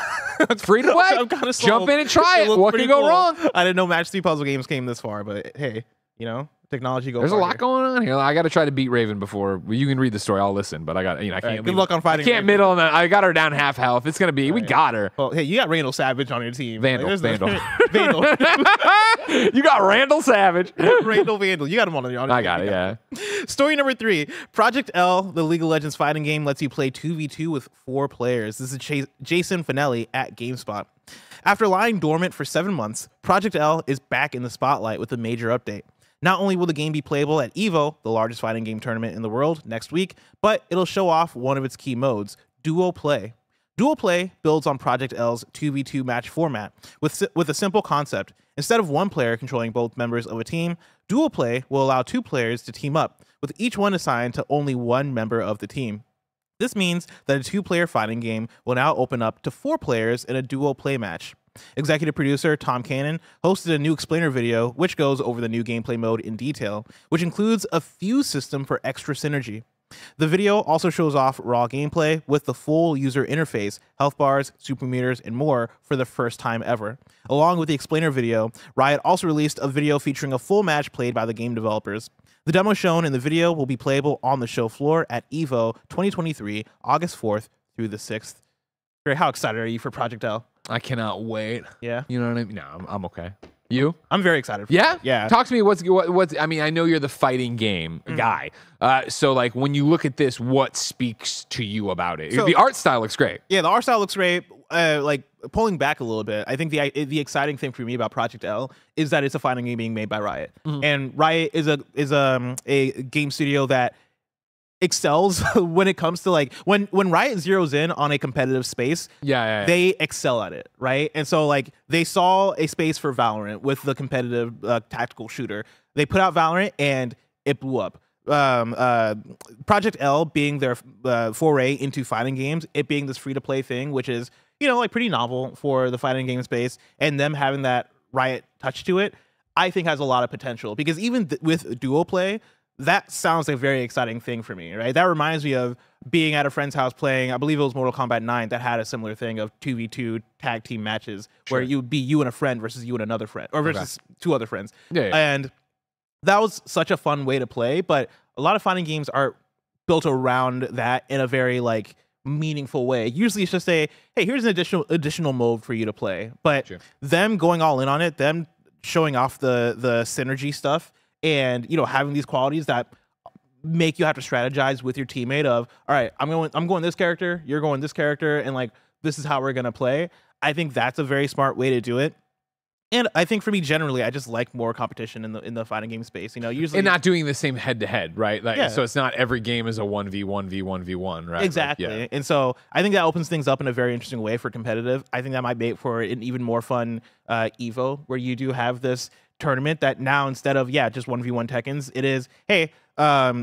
It's free to play. I'm kind of sold. Jump in and try it. What could go wrong? I didn't know Match 3 puzzle games came this far, but hey, you know, technology goes. There's a lot going on here. I got to try to beat Raven before you can read the story. I'll listen, but I got I can't. Right, good luck on fighting. I can't Raven. Middle. I got her down half health. It's gonna be. All we got her. Well, hey, you got Randall Savage on your team. Vandal. Like, Vandal. You got Randall Savage. Vandal. You got him on your. I got it. Yeah. Story number 3. Project L, the League of Legends fighting game, lets you play 2v2 with 4 players. This is Jason Finelli at GameSpot. After lying dormant for 7 months, Project L is back in the spotlight with a major update. Not only will the game be playable at EVO, the largest fighting game tournament in the world, next week, but it'll show off one of its key modes, Duo Play. Duo Play builds on Project L's 2v2 match format with a simple concept. Instead of one player controlling both members of a team, Duo Play will allow two players to team up, with each one assigned to only one member of the team. This means that a two-player fighting game will now open up to four players in a Duo Play match. Executive producer Tom Cannon hosted a new explainer video which goes over the new gameplay mode in detail, which includes a fuse system for extra synergy. The video also shows off raw gameplay with the full user interface, health bars, super meters, and more for the first time ever. Along with the explainer video, Riot also released a video featuring a full match played by the game developers. The demo shown in the video will be playable on the show floor at EVO 2023, August 4th through the 6th. Greg, how excited are you for Project L? I cannot wait. Yeah. You know what I mean? No, I'm okay. You? I'm very excited for it. Yeah? Yeah. Talk to me. What's I mean, I know you're the fighting game guy. So, like, when you look at this, what speaks to you about it? So, the art style looks great. Yeah, the art style looks great. Like, pulling back a little bit, I think the exciting thing for me about Project L is that it's a fighting game being made by Riot. And Riot is a game studio that excels when it comes to, like, when Riot zeroes in on a competitive space, they excel at it, right? And so, like, they saw a space for Valorant with the competitive tactical shooter. They put out Valorant and it blew up. Project L being their foray into fighting games, it being this free-to-play thing, which is, you know, like, pretty novel for the fighting game space, and them having that Riot touch to it, I think has a lot of potential, because even with Duo Play, that sounds like a very exciting thing for me, right? That reminds me of being at a friend's house playing, I believe it was Mortal Kombat 9, that had a similar thing of 2v2 tag team matches where it would be you and a friend versus you and another friend, or versus two other friends. And that was such a fun way to play, but a lot of fighting games are built around that in a very, like, meaningful way. Usually it's just a, hey, here's an additional mode for you to play. But them going all in on it, them showing off the synergy stuff, and, you know, having these qualities that make you have to strategize with your teammate of, all right, I'm going this character, you're going this character, and, like, this is how we're gonna play. I think that's a very smart way to do it. And I think for me generally, I just like more competition in the fighting game space. You know, usually, and not doing the same head to head, right? Like, so it's not every game is a 1v1v1v1, right? Exactly. Like, and so I think that opens things up in a very interesting way for competitive. I think that might make for an even more fun EVO, where you do have this tournament that now, instead of just 1v1 Tekkens, it is, hey,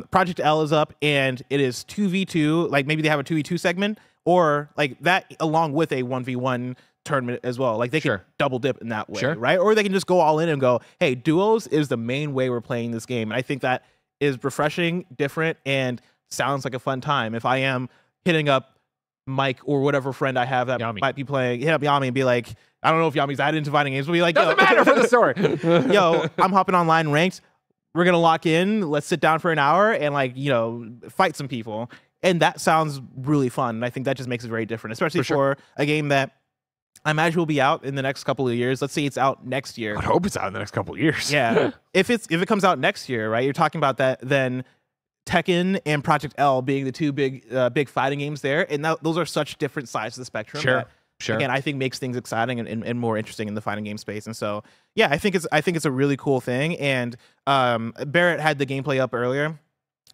Project L is up and it is 2v2. Like, maybe they have a 2v2 segment, or like that along with a 1v1 tournament as well. Like, they can double dip in that way, right? Or they can just go all in and go, hey, duos is the main way we're playing this game. And I think that is refreshing, different, and sounds like a fun time. If I am hitting up Mike or whatever friend I have that Yami might be playing, hit up Yami and be like, I don't know if Yami's added into fighting games, but be like, doesn't matter for the story. Yo, I'm hopping online ranked. We're gonna lock in. Let's sit down for an hour and, like, you know, fight some people. And that sounds really fun. And I think that just makes it very different, especially for a game that I imagine will be out in the next couple of years. Let's say it's out next year. I hope it's out in the next couple of years. Yeah. If it comes out next year, right? You're talking about that then. Tekken and Project L being the two big fighting games there, and those are such different sides of the spectrum. Sure. Again, I think makes things exciting and more interesting in the fighting game space. And so, yeah, I think it's a really cool thing. And Barrett had the gameplay up earlier.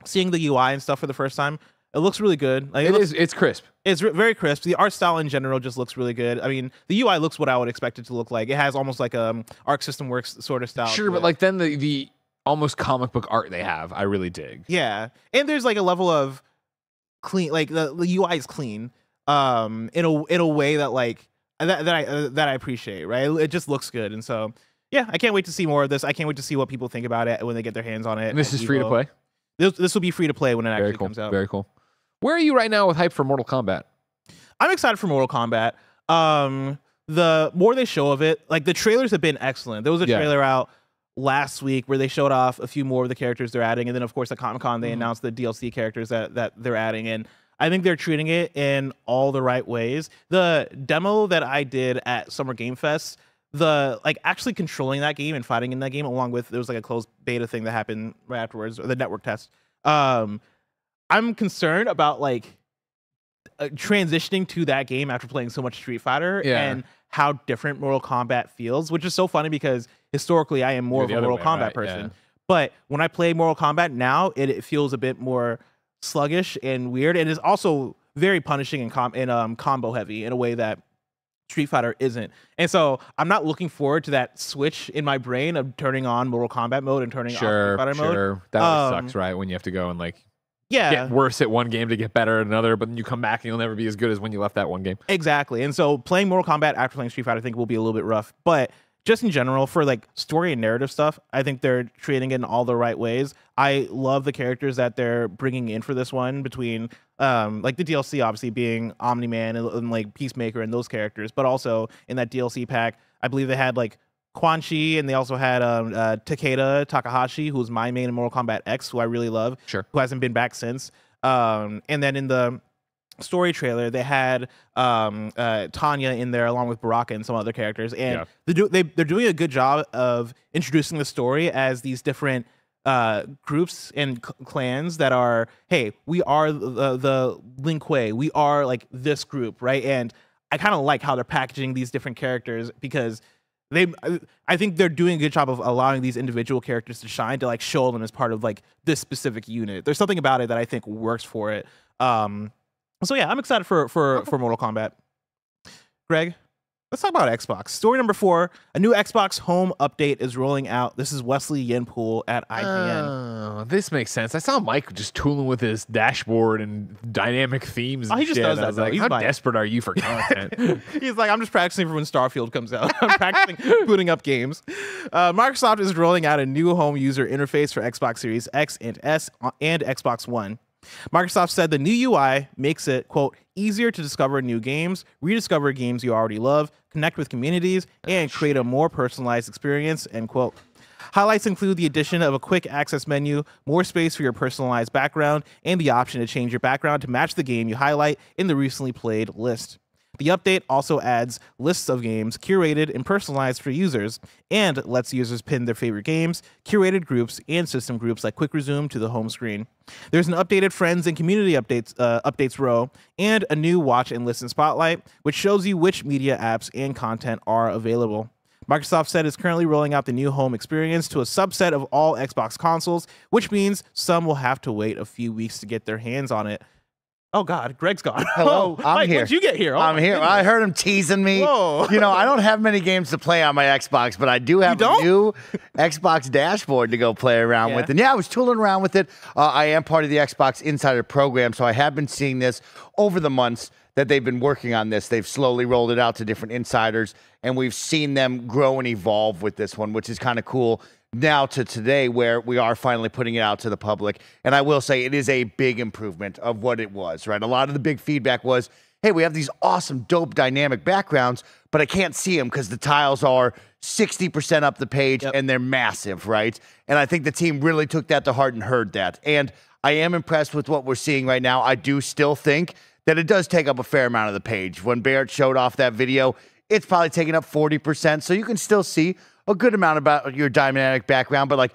Seeing the UI and stuff for the first time, it looks really good. Like, it's crisp. It's very crisp. The art style in general just looks really good. I mean, the UI looks what I would expect it to look like. It has almost like Arc System Works sort of style. Sure, but like then the almost comic book art they have, I really dig. Yeah, and there's like a level of clean, like the UI is clean in a way that I appreciate, right? It just looks good, and so yeah, I can't wait to see more of this. I can't wait to see what people think about it when they get their hands on it. And this is free to play. This will be free to play when it actually comes out. Very cool. Where are you right now with hype for Mortal Kombat? I'm excited for Mortal Kombat. The more they show of it, like the trailers have been excellent. There was a trailer out last week where they showed off a few more of the characters they're adding, and then of course at Comic-Con they announced the DLC characters that they're adding, and I think they're treating it in all the right ways. The demo that I did at Summer Game Fest, the like actually controlling that game and fighting in that game, along with there was like a closed beta thing that happened right afterwards, or the network test, I'm concerned about like transitioning to that game after playing so much Street Fighter and how different Mortal Kombat feels, which is so funny because historically I am more of a Mortal Kombat person. But when I play Mortal Kombat now, it feels a bit more sluggish and weird, and is also very punishing and combo heavy in a way that Street Fighter isn't. And so I'm not looking forward to that switch in my brain of turning on Mortal Kombat mode and turning off Street Fighter mode. Sure, that always sucks, right? When you have to go and like get worse at one game to get better at another, but then you come back and you'll never be as good as when you left that one game. Exactly. And so playing Mortal Kombat after playing Street Fighter, I think will be a little bit rough. But just in general, for like story and narrative stuff, I think they're treating it in all the right ways. I love the characters that they're bringing in for this one, between like the DLC obviously being Omni-Man and like Peacemaker and those characters, but also in that DLC pack, I believe they had like Quan Chi, and they also had Takeda Takahashi, who's my main in Mortal Kombat X, who I really love, who hasn't been back since. And then in the story trailer, they had Tanya in there along with Baraka and some other characters, and they're doing a good job of introducing the story as these different groups and clans that are, hey, we are the Lin Kuei, we are like this group, right? And I kind of like how they're packaging these different characters, because I think they're doing a good job of allowing these individual characters to shine, to like show them as part of like this specific unit. There's something about it that I think works for it. So yeah, I'm excited for Mortal Kombat. Greg, let's talk about Xbox. Story number 4, a new Xbox Home update is rolling out. This is Wesley Yenpool at IGN. This makes sense. I saw Mike just tooling with his dashboard and dynamic themes. And he just does that. I was like, how desperate are you for content? He's like, I'm just practicing for when Starfield comes out. I'm practicing booting up games. Microsoft is rolling out a new home user interface for Xbox Series X and S and Xbox One. Microsoft said the new UI makes it, quote, easier to discover new games, rediscover games you already love, connect with communities, and create a more personalized experience, end quote. Highlights include the addition of a quick access menu, more space for your personalized background, and the option to change your background to match the game you highlight in the recently played list. The update also adds lists of games curated and personalized for users, and lets users pin their favorite games, curated groups, and system groups like Quick Resume to the home screen. There's an updated Friends and Community updates row, and a new Watch and Listen Spotlight, which shows you which media apps and content are available. Microsoft said it's currently rolling out the new home experience to a subset of all Xbox consoles, which means some will have to wait a few weeks to get their hands on it. Oh God, Greg's gone. Hello, I'm Mike, here. How'd you get here? Oh, I'm here. Goodness. I heard him teasing me. Whoa. You know, I don't have many games to play on my Xbox, but I do have a new Xbox dashboard to go play around with. And yeah, I was tooling around with it. I am part of the Xbox Insider program, so I have been seeing this over the months that they've been working on this. They've slowly rolled it out to different insiders, and we've seen them grow and evolve with this one, which is kind of cool. Now to today, where we are finally putting it out to the public. And I will say it is a big improvement of what it was, right? A lot of the big feedback was, hey, we have these awesome, dope, dynamic backgrounds, but I can't see them because the tiles are 60% up the page and they're massive, right? And I think the team really took that to heart and heard that. And I am impressed with what we're seeing right now. I do still think that it does take up a fair amount of the page. When Barrett showed off that video, it's probably taking up 40%, so you can still see a good amount about your dynamic background, but like,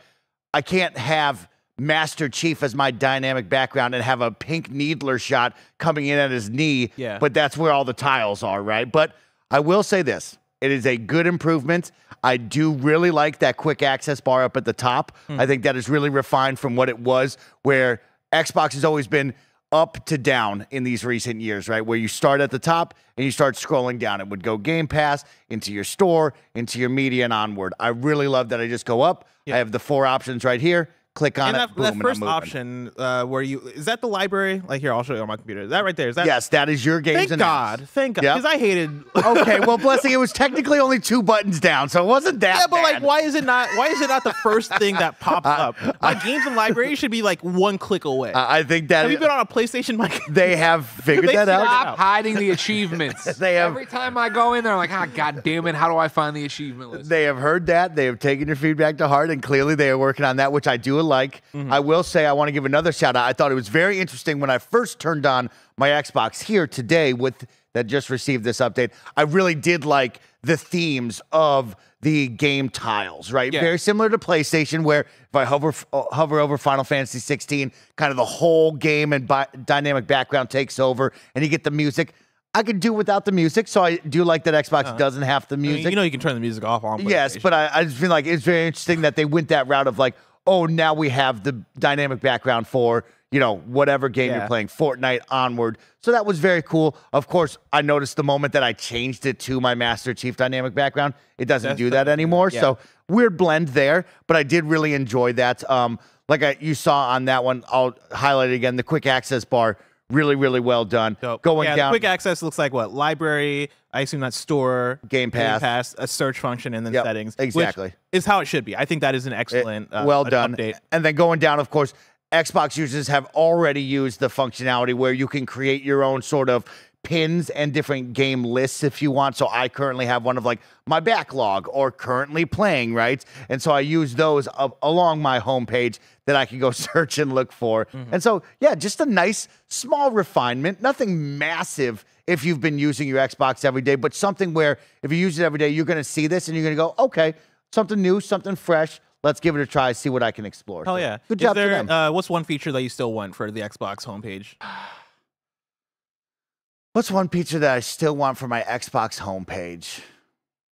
I can't have Master Chief as my dynamic background and have a pink needler shot coming in at his knee, but that's where all the tiles are, right? But I will say this, it is a good improvement. I do really like that quick access bar up at the top. I think that is really refined from what it was, where Xbox has always been up to down in these recent years, right? Where you start at the top and you start scrolling down. It would go Game Pass, into your store, into your media, and onward. I really love that I just go up. I have the 4 options right here. Click on it, boom, and I'm moving. That first option, where you, is that the library? Like here, I'll show you on my computer. Is that right there? Is that? Yes, that is your games. Thank God. Thank God. Because I hated. Okay, well, Blessing, it was technically only 2 buttons down, so it wasn't that bad. But like, why is it not the first thing that pops up? Like, games and library should be like one click away. I think that. Have you been on a PlayStation, Mike? They have figured that out. Stop hiding the achievements. They have. Every time I go in there, I'm like, ah, God damn it, how do I find the achievement list? They have heard that. They have taken your feedback to heart, and clearly they are working on that, which I do like. I will say I want to give another shout out. I thought it was very interesting when I first turned on my Xbox here today with that just received this update. I really did like the themes of the game tiles, right? Very similar to PlayStation, where if I hover over Final Fantasy 16, kind of the whole game and dynamic background takes over and you get the music. I could do without the music, so I do like that Xbox doesn't have the music. I mean, you know you can turn the music off on PlayStation. Yes, but I just feel like it's very interesting that they went that route of like, oh, now we have the dynamic background for, you know, whatever game you're playing, Fortnite onward. So that was very cool. Of course, I noticed the moment that I changed it to my Master Chief dynamic background, it doesn't do that anymore. Yeah. So weird blend there, but I did really enjoy that. Like you saw on that one, I'll highlight it again, the quick access bar, really, really well done. Dope. Going down. Quick access looks like what? Library, I assume that's store, Game Pass, a search function, and then settings. Exactly. Which is how it should be. I think that is an excellent update. And then going down, of course, Xbox users have already used the functionality where you can create your own sort of pins and different game lists if you want. So I currently have one of like my backlog or currently playing, right? And so I use those along my homepage that I can go search and look for. And so, yeah, just a nice small refinement, nothing massive if you've been using your Xbox every day, but something where if you use it every day, you're going to see this and you're going to go, okay, something new, something fresh. Let's give it a try, see what I can explore. Hell yeah. Good job to them. What's one feature that you still want for the Xbox homepage? What's one feature that I still want for my Xbox homepage?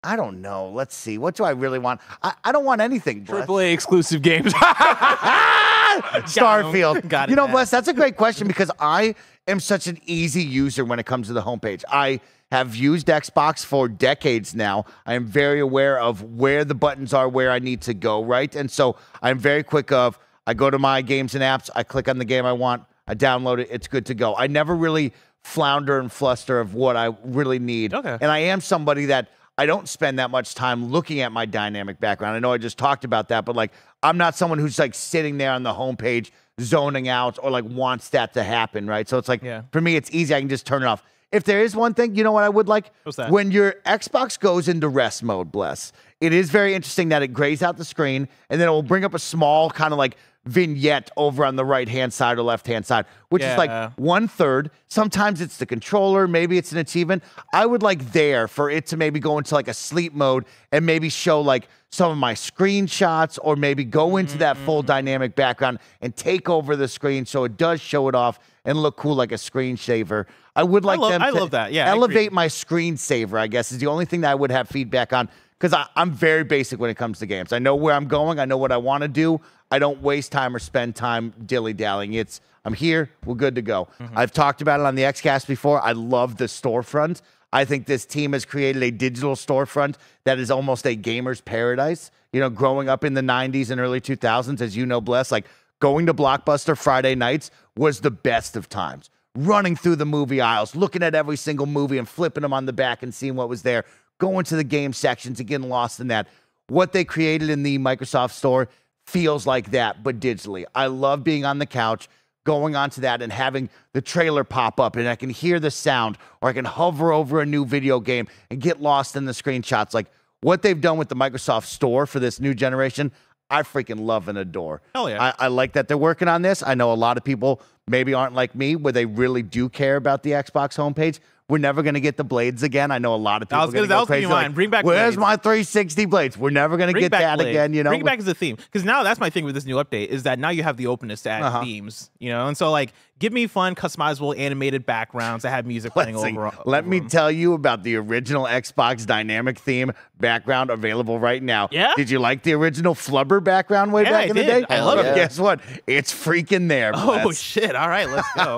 I don't know. Let's see. What do I really want? I don't want anything. AAA exclusive games. Starfield. Got it, you know, man. Bless, that's a great question because I am such an easy user when it comes to the homepage. I have used Xbox for decades now. I am very aware of where the buttons are, where I need to go, right? And so I'm very quick of, I go to my games and apps, I click on the game I want, I download it, it's good to go. I never really flounder and fluster of what I really need. Okay. And I am somebody that I don't spend that much time looking at my dynamic background. I know I just talked about that, but like, I'm not someone who's like sitting there on the homepage zoning out or like wants that to happen, right? So it's like, for me, it's easy. I can just turn it off. If there is one thing, you know what I would like? What's that? When your Xbox goes into rest mode, Bless, it is very interesting that it grays out the screen and then it will bring up a small kind of like vignette over on the right-hand side or left-hand side, which is like 1/3. Sometimes it's the controller. Maybe it's an achievement. I would like there for it to maybe go into like a sleep mode and maybe show like some of my screenshots or maybe go into that full dynamic background and take over the screen so it does show it off and look cool like a screensaver. I would like them to that. Yeah, elevate my screensaver, I guess, is the only thing that I would have feedback on because I'm very basic when it comes to games. I know where I'm going. I know what I want to do. I don't waste time or spend time dilly-dallying. It's, I'm here, we're good to go. I've talked about it on the XCast before. I love the storefront. I think this team has created a digital storefront that is almost a gamer's paradise. You know, growing up in the 90s and early 2000s, as you know, Bless, like going to Blockbuster Friday nights was the best of times. Running through the movie aisles, looking at every single movie and flipping them on the back and seeing what was there. Going to the game sections and getting lost in that. What they created in the Microsoft store feels like that, but digitally. I love being on the couch, going onto that and having the trailer pop up and I can hear the sound or I can hover over a new video game and get lost in the screenshots. Like what they've done with the Microsoft store for this new generation, I freaking love and adore. Hell yeah. I like that they're working on this. I know a lot of people maybe aren't like me where they really do care about the Xbox homepage. We're never going to get the blades again. I know a lot of people are going to go crazy. Like, bring back where's blades? My 360 blades? We're never going to get that blades. Again. You know, bring it back as a theme. Because now that's my thing with this new update is that now you have the openness to add themes. You know, and so like give me fun, customizable, animated backgrounds that have music playing over. Let me tell you about the original Xbox dynamic theme background available right now. Yeah. Did you like the original Flubber background way back in the day? I love it. Guess what? It's freaking there. Oh shit! All right, let's go.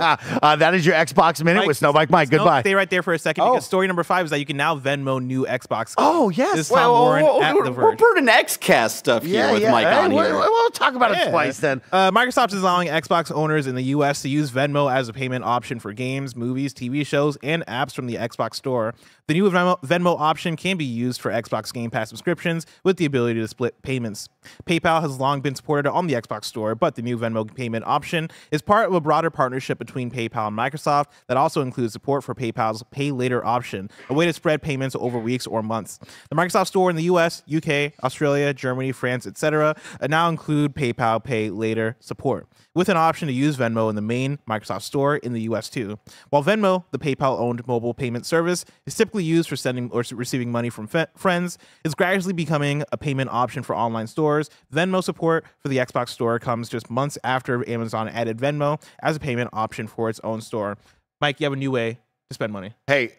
That is your Xbox Minute with Snowbike Mike. Goodbye. Right there for a second because story number 5 is that you can now Venmo new Xbox. Oh yes, this Tom Warren at The Verge. We're putting XCast stuff here with Mike on here. We'll talk about it twice then. Microsoft is allowing Xbox owners in the U.S. to use Venmo as a payment option for games, movies, TV shows, and apps from the Xbox Store. The new Venmo option can be used for Xbox Game Pass subscriptions with the ability to split payments. PayPal has long been supported on the Xbox Store, but the new Venmo payment option is part of a broader partnership between PayPal and Microsoft that also includes support for PayPal. Pay later option, a way to spread payments over weeks or months. The Microsoft Store in the US, UK, Australia, Germany, France, etc. now include PayPal Pay Later support, with an option to use Venmo in the main Microsoft Store in the US too. While Venmo, the PayPal-owned mobile payment service, is typically used for sending or receiving money from friends, is gradually becoming a payment option for online stores. Venmo support for the Xbox Store comes just months after Amazon added Venmo as a payment option for its own store. Mike, you have a new way to spend money. Hey,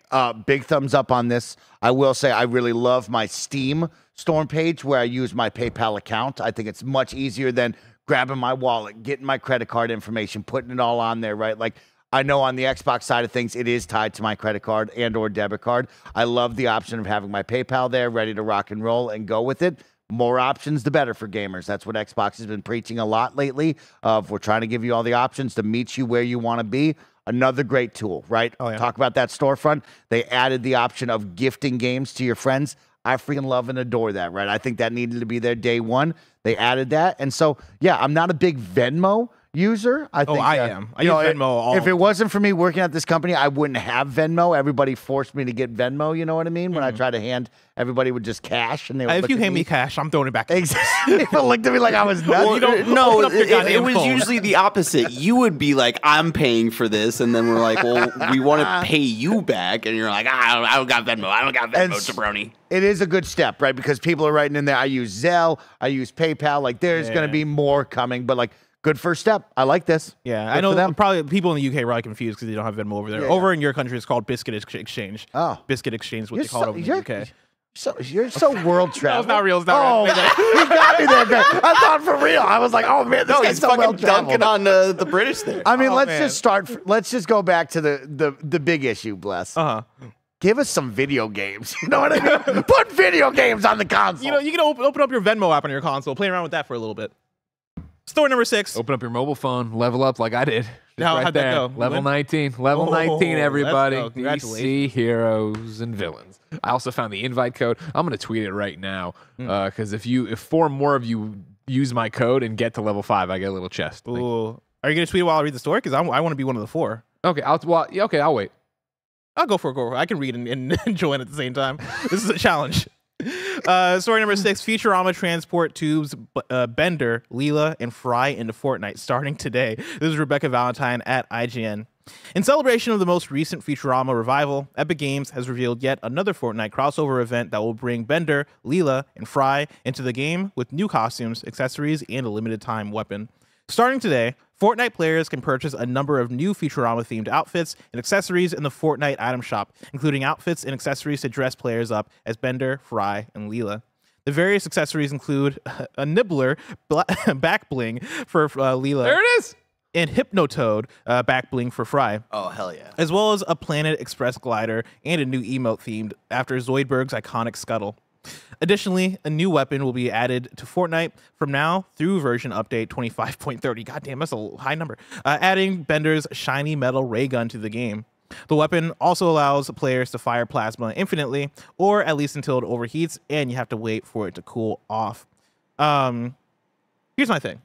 big thumbs up on this. I will say I really love my Steam Storm page where I use my PayPal account. I think it's much easier than grabbing my wallet, getting my credit card information, putting it all on there, right? Like, I know on the Xbox side of things, it is tied to my credit card and or debit card. I love the option of having my PayPal there, ready to rock and roll and go with it. More options, the better for gamers. That's what Xbox has been preaching a lot lately of we're trying to give you all the options to meet you where you want to be. Another great tool, right? Oh, yeah. Talk about that storefront. They added the option of gifting games to your friends. I freaking love and adore that, right? I think that needed to be there day one. They added that. And so, yeah, I'm not a big Venmo user. I think I am. I use Venmo all. If it wasn't for me working at this company, I wouldn't have Venmo. Everybody forced me to get Venmo, you know what I mean? When I tried to hand everybody with just cash, and they would, if you hand me cash, I'm throwing it back. Exactly. People looked at me like I was nuts. Well, no, it was usually the opposite. You would be like, I'm paying for this, and then we're like, well, we want to pay you back, and you're like, I don't got Venmo. I don't got Venmo, and jabroni. It is a good step, right? Because people are writing in there, I use Zelle, I use PayPal. Like, there's going to be more coming, but like, good first step. I like this. Yeah, good. I know that probably people in the UK are really confused because they don't have Venmo over there. Yeah, over in your country, it's called Biscuit Exchange. Oh, Biscuit Exchange, what they call it over in the UK. You're so world traveled. No, it's not real. It's not real. You got me there, man. I thought for real. I was like, oh man, this guy's so well traveled. Dunking on the British there. I mean, let's just go back to the big issue, Bless. Give us some video games. You know what I mean? Put video games on the console. You know, you can open up your Venmo app on your console, play around with that for a little bit. Story number 6. Open up your mobile phone. Level up like I did. How'd that go? Level 19. Level 19, everybody. DC heroes and villains. I also found the invite code. I'm going to tweet it right now. Because if 4 more of you use my code and get to level 5, I get a little chest. Ooh. Are you going to tweet while I read the story? Because I want to be one of the 4. Okay, I'll wait. I'll go for a go. I can read and join at the same time. This is a challenge. Story number 6. Futurama transport tubes Bender, Leela, and Fry into Fortnite starting today. This is Rebecca Valentine at IGN. In celebration of the most recent Futurama revival, Epic Games has revealed yet another Fortnite crossover event that will bring Bender, Leela, and Fry into the game with new costumes, accessories, and a limited time weapon. Starting today, Fortnite players can purchase a number of new Futurama-themed outfits and accessories in the Fortnite item shop, including outfits and accessories to dress players up as Bender, Fry, and Leela. The various accessories include a nibbler back bling for Leela. There it is! And Hypnotoad back bling for Fry. Oh, hell yeah. As well as a Planet Express glider and a new emote themed after Zoidberg's iconic scuttle. Additionally, a new weapon will be added to Fortnite from now through version update 25.30. Goddamn, that's a high number. Adding Bender's shiny metal ray gun to the game. The weapon also allows players to fire plasma infinitely, or at least until it overheats and you have to wait for it to cool off. Here's my thing.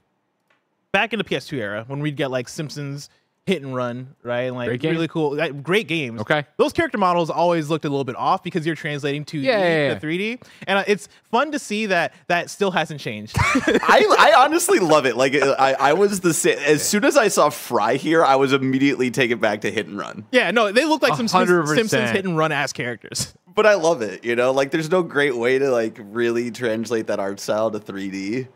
Back in the PS2 era, when we'd get like Simpsons hit and run, right? Like really cool, like, great games. Okay, those character models always looked a little bit off because you're translating 2D to 3D, and it's fun to see that that still hasn't changed. I honestly love it. Like I was the same. As soon as I saw Fry here, I was immediately taken back to hit and run. Yeah, no, they look like some 100%. Simpsons hit and run ass characters. But I love it. You know, like there's no great way to like really translate that art style to 3D.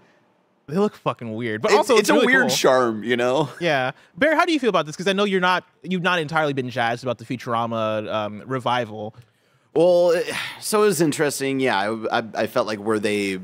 They look fucking weird, but also it's really a weird charm, you know. Yeah, Bear, how do you feel about this? Because I know you've not entirely been jazzed about the Futurama revival. Well, so it was interesting. Yeah, I felt like where they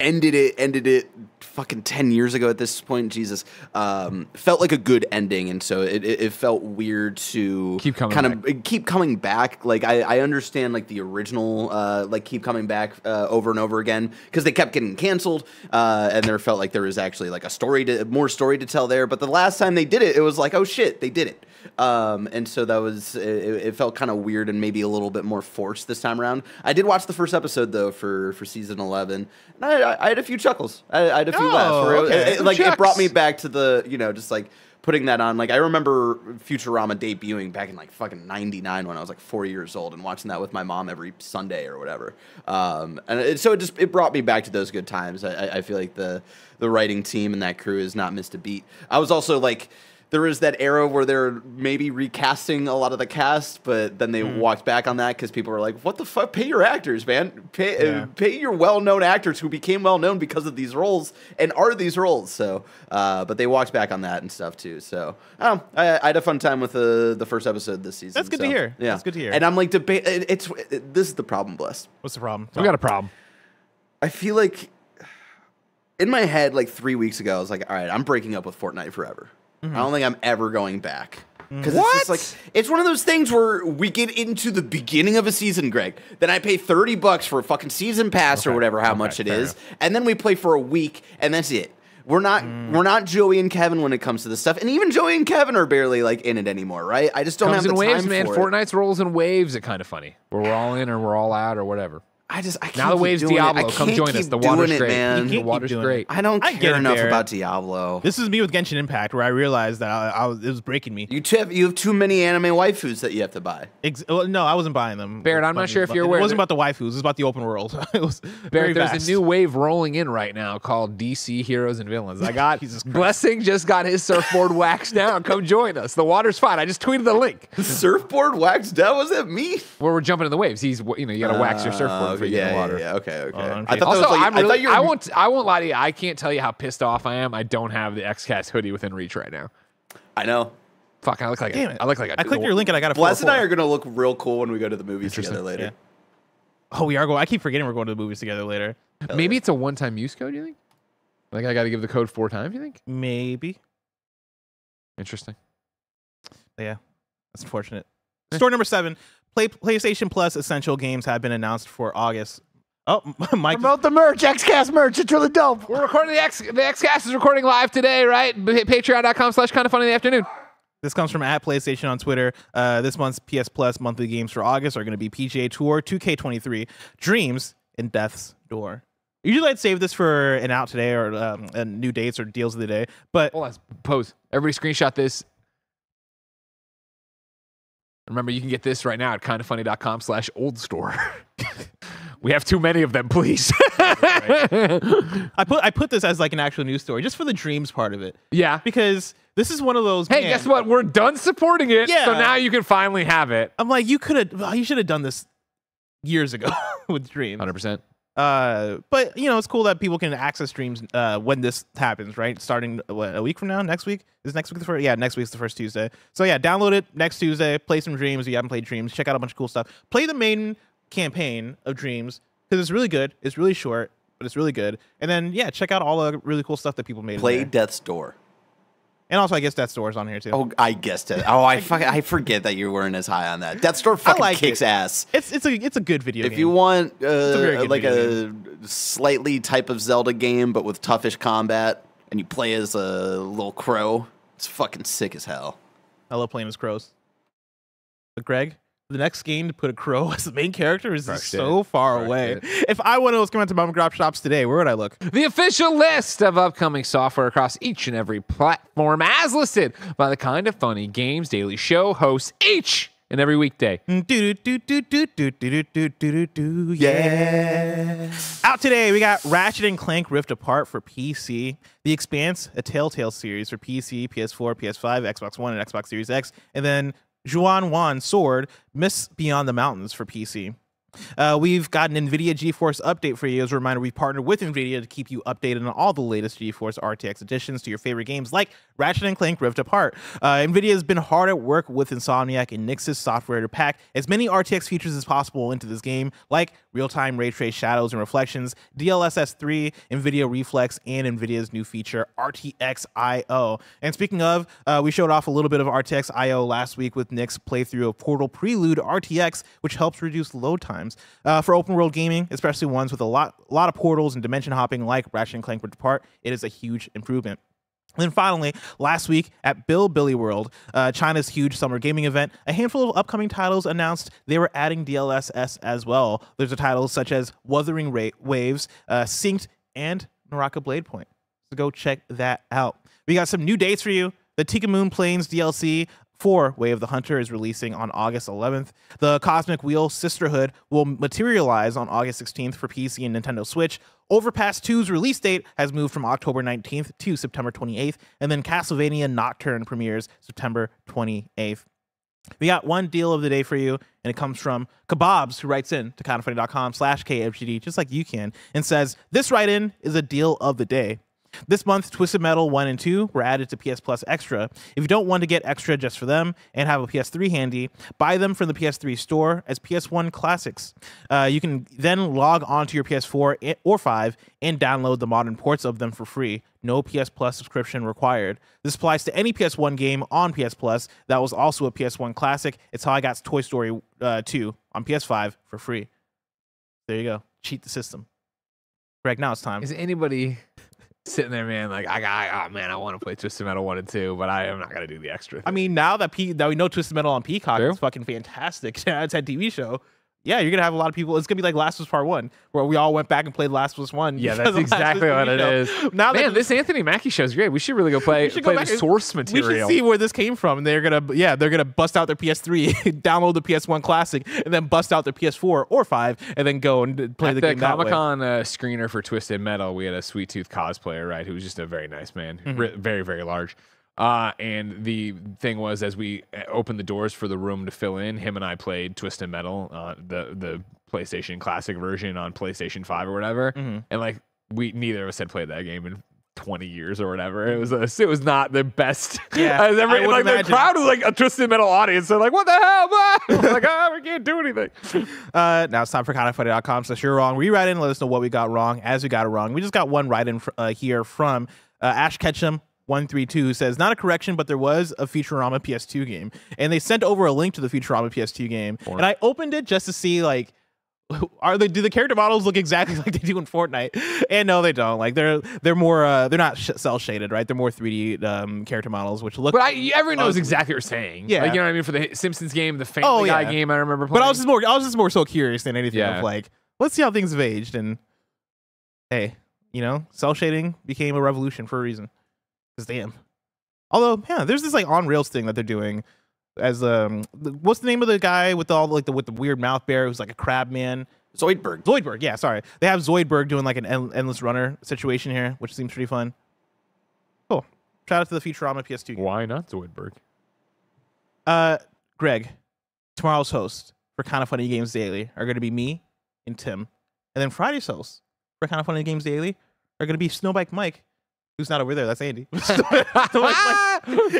ended it fucking 10 years ago at this point. Jesus, felt like a good ending, and so it felt weird to kind of keep coming back. Like I understand like the original like keep coming back over and over again because they kept getting canceled, and there felt like there was actually like a more story to tell there. But the last time they did it, it was like, oh shit, they did it. And so that was it felt kind of weird and maybe a little bit more forced this time around. I did watch the first episode though for season 11, and I had a few chuckles. I had a few laughs. It brought me back to the, you know, just like putting that on. Like I remember Futurama debuting back in like fucking '99 when I was like 4 years old and watching that with my mom every Sunday or whatever. And so it brought me back to those good times. I feel like the writing team and that crew has not missed a beat. I was also like there is that era where they're maybe recasting a lot of the cast, but then they walked back on that because people were like, what the fuck? Pay your actors, man. Pay, pay your well-known actors who became well-known because of these roles and are these roles. So, but they walked back on that and stuff too. So I had a fun time with the first episode this season. That's good to hear. Yeah. That's good to hear. And I'm like, this is the problem, Bless. What's the problem? We got a problem. I feel like in my head, like 3 weeks ago, I was like, all right, I'm breaking up with Fortnite forever. Mm-hmm. I don't think I'm ever going back. Because it's just like, it's one of those things where we get into the beginning of a season, Greg. Then I pay $30 for a fucking season pass or whatever, how much it is. Enough. And then we play for a week and that's it. We're not Joey and Kevin when it comes to this stuff. And even Joey and Kevin are barely like in it anymore, right? I just don't have the time waves, for man. It. Fortnite's rolls in waves at Kind of Funny. Where we're all in or we're all out or whatever. I can't now the waves Diablo. Come join us. The water's great. Man. The water's great. I care enough about Diablo. This is me with Genshin Impact, where I realized that it was breaking me. You have too many anime waifus that you have to buy. No, I wasn't buying them. Barrett, I'm not sure if you're aware. It wasn't about the waifus. It was about the open world. It was Barrett, there's a new wave rolling in right now called DC Heroes and Villains. I got Blessing just got his surfboard waxed down. Come join us. The water's fine. I just tweeted the link. Surfboard waxed down? Was that me? Where we're jumping in the waves. He's you got to wax your surfboard. Okay. I thought I won't lie to you. I can't tell you how pissed off I am. I don't have the XCast hoodie within reach right now. I know. Fuck, I look like I look like I clicked your link and I got a Bless and I are gonna look real cool when we go to the movies together later. Yeah. Oh, we are going. I keep forgetting we're going to the movies together later. Maybe it's a one-time use code. You think? Like I got to give the code 4 times. You think? Maybe. Interesting. Yeah, that's unfortunate. Story number 7. PlayStation Plus Essential games have been announced for August. Oh, Mike. Promote the merch, XCast merch. It's really dope. We're recording the XCast is recording live today, right? Patreon.com/kindoffunny in the afternoon. This comes from @PlayStation on Twitter. This month's PS Plus monthly games for August are going to be PGA Tour 2K23, Dreams, and Death's Door. Usually I'd save this for an out today or new dates or deals of the day. But pose. Everybody screenshot this. Remember, you can get this right now at kindoffunny.com/oldstore. We have too many of them, please. I put this as like an actual news story just for the Dreams part of it. Yeah. Because this is one of those. Hey, guess what? We're done supporting it. Yeah. So now you can finally have it. I'm like, you should have done this years ago with Dreams. 100%. But, you know, it's cool that people can access Dreams when this happens, right? Starting a week from now, next week? Is next week the first? Yeah, next week's the first Tuesday. So, yeah, download it next Tuesday. Play some Dreams if you haven't played Dreams. Check out a bunch of cool stuff. Play the main campaign of Dreams because it's really good. It's really short, but it's really good. And then, yeah, check out all the really cool stuff that people made. Play Death's Door. And also, I guess Death's Door is on here, too. Oh, I guessed it. Oh, I forget that you weren't as high on that. Death's Door fucking kicks ass. It's a good video game. If you want like a slightly type of Zelda game, but with toughish combat, and you play as a little crow, it's fucking sick as hell. I love playing as crows. But Greg, the next game to put a crow as the main character is so far away. If I wanted to come out to mom and drop shops today, where would I look? The official list of upcoming software across each and every platform as listed by the Kind of Funny Games Daily Show hosts each and every weekday. Yeah. Out today, we got Ratchet & Clank Rift Apart for PC, The Expanse, a Telltale series for PC, PS4, PS5, Xbox One, and Xbox Series X, and then Juan Juan Sword, Miss Beyond the Mountains for PC. We've got an NVIDIA GeForce update for you. As a reminder, we partnered with NVIDIA to keep you updated on all the latest GeForce RTX additions to your favorite games like Ratchet & Clank Rift Apart. NVIDIA has been hard at work with Insomniac and Nix's software to pack as many RTX features as possible into this game, like real-time ray trace shadows and reflections, DLSS 3, NVIDIA Reflex, and NVIDIA's new feature, RTX IO. And speaking of, we showed off a little bit of RTX IO last week with Nick's playthrough of Portal Prelude RTX, which helps reduce load time. For open world gaming, especially ones with a lot of portals and dimension hopping like Ratchet & Clank Rift Apart, it is a huge improvement. And then finally, last week at Bilibili World, China's huge summer gaming event, a handful of upcoming titles announced they were adding DLSS as well. There's titles such as Wuthering Waves, Synced, and Naraka Blade Point. So go check that out. We got some new dates for you. The Tikka Moon Plains DLC 4, Way of the Hunter, is releasing on August 11th. The Cosmic Wheel Sisterhood will materialize on August 16th for PC and Nintendo Switch. Overpass 2's release date has moved from October 19th to September 28th, and then Castlevania Nocturne premieres September 28th. We got one deal of the day for you, and it comes from Kebabs, who writes in to kindoffunny.com/KFGD, just like you can, and says, this write-in is a deal of the day. This month, Twisted Metal 1 and 2 were added to PS Plus Extra. If you don't want to get Extra just for them and have a PS3 handy, buy them from the PS3 store as PS1 classics. You can then log on to your PS4 or 5 and download the modern ports of them for free. No PS Plus subscription required. This applies to any PS1 game on PS Plus that was also a PS1 classic. It's how I got Toy Story 2 on PS5 for free. There you go. Cheat the system. Greg, now it's time. Is anybody sitting there, man, like, I want to play Twisted Metal 1 and 2, but I am not going to do the extra thing. I mean, now that that we know Twisted Metal on Peacock is fucking fantastic. It's a TV show. Yeah, you're going to have a lot of people. It's going to be like Last of Us Part 1, where we all went back and played Last of Us 1. Yeah, that's exactly what it is. Now, man, this Anthony Mackie show is great. We should really go play the source material. We should see where this came from. They're going to, yeah, they're going to bust out their PS3, download the PS1 Classic, and then bust out their PS4 or 5, and then go and play the game that way. At the Comic-Con screener for Twisted Metal, we had a Sweet Tooth cosplayer, right, who was just a very nice man, very, very large. And the thing was, as we opened the doors for the room to fill in, him and I played Twisted Metal, the PlayStation Classic version on PlayStation 5 or whatever. And like, neither of us had played that game in 20 years or whatever. It was not the best. Yeah, I would imagine. The crowd was like a Twisted Metal audience. They're like, what the hell? Like, oh, we can't do anything. Now it's time for kindoffunny.com/you're wrong. Rewrite in, let us know what we got wrong as we got it wrong. We just got one write in here from Ash Ketchum. 132 says, not a correction, but there was a Futurama PS2 game, and they sent over a link to the Futurama PS2 game, and I opened it just to see, like, do the character models look exactly like they do in Fortnite? And no, they don't. Like, they're more they're not cell shaded, right? They're more 3D character models, which look. But everyone knows exactly what you're saying. Yeah, like, you know what I mean. For the Simpsons game, the Family Guy game, I remember playing. But I was just more so curious than anything. Of like, let's see how things have aged. And hey, you know, cell shading became a revolution for a reason. Damn. Although, yeah, there's this like on rails thing that they're doing. As what's the name of the guy with all with the weird mouth bear who's like a crab man? Zoidberg. Zoidberg. Yeah, sorry. They have Zoidberg doing like an endless runner situation here, which seems pretty fun. Cool. Shout out to the Futurama PS2 game. Why not Zoidberg? Greg, tomorrow's host for Kind of Funny Games Daily are going to be me and Tim, and then Friday's host for Kind of Funny Games Daily are going to be Snowbike Mike. Who's not over there? That's Andy.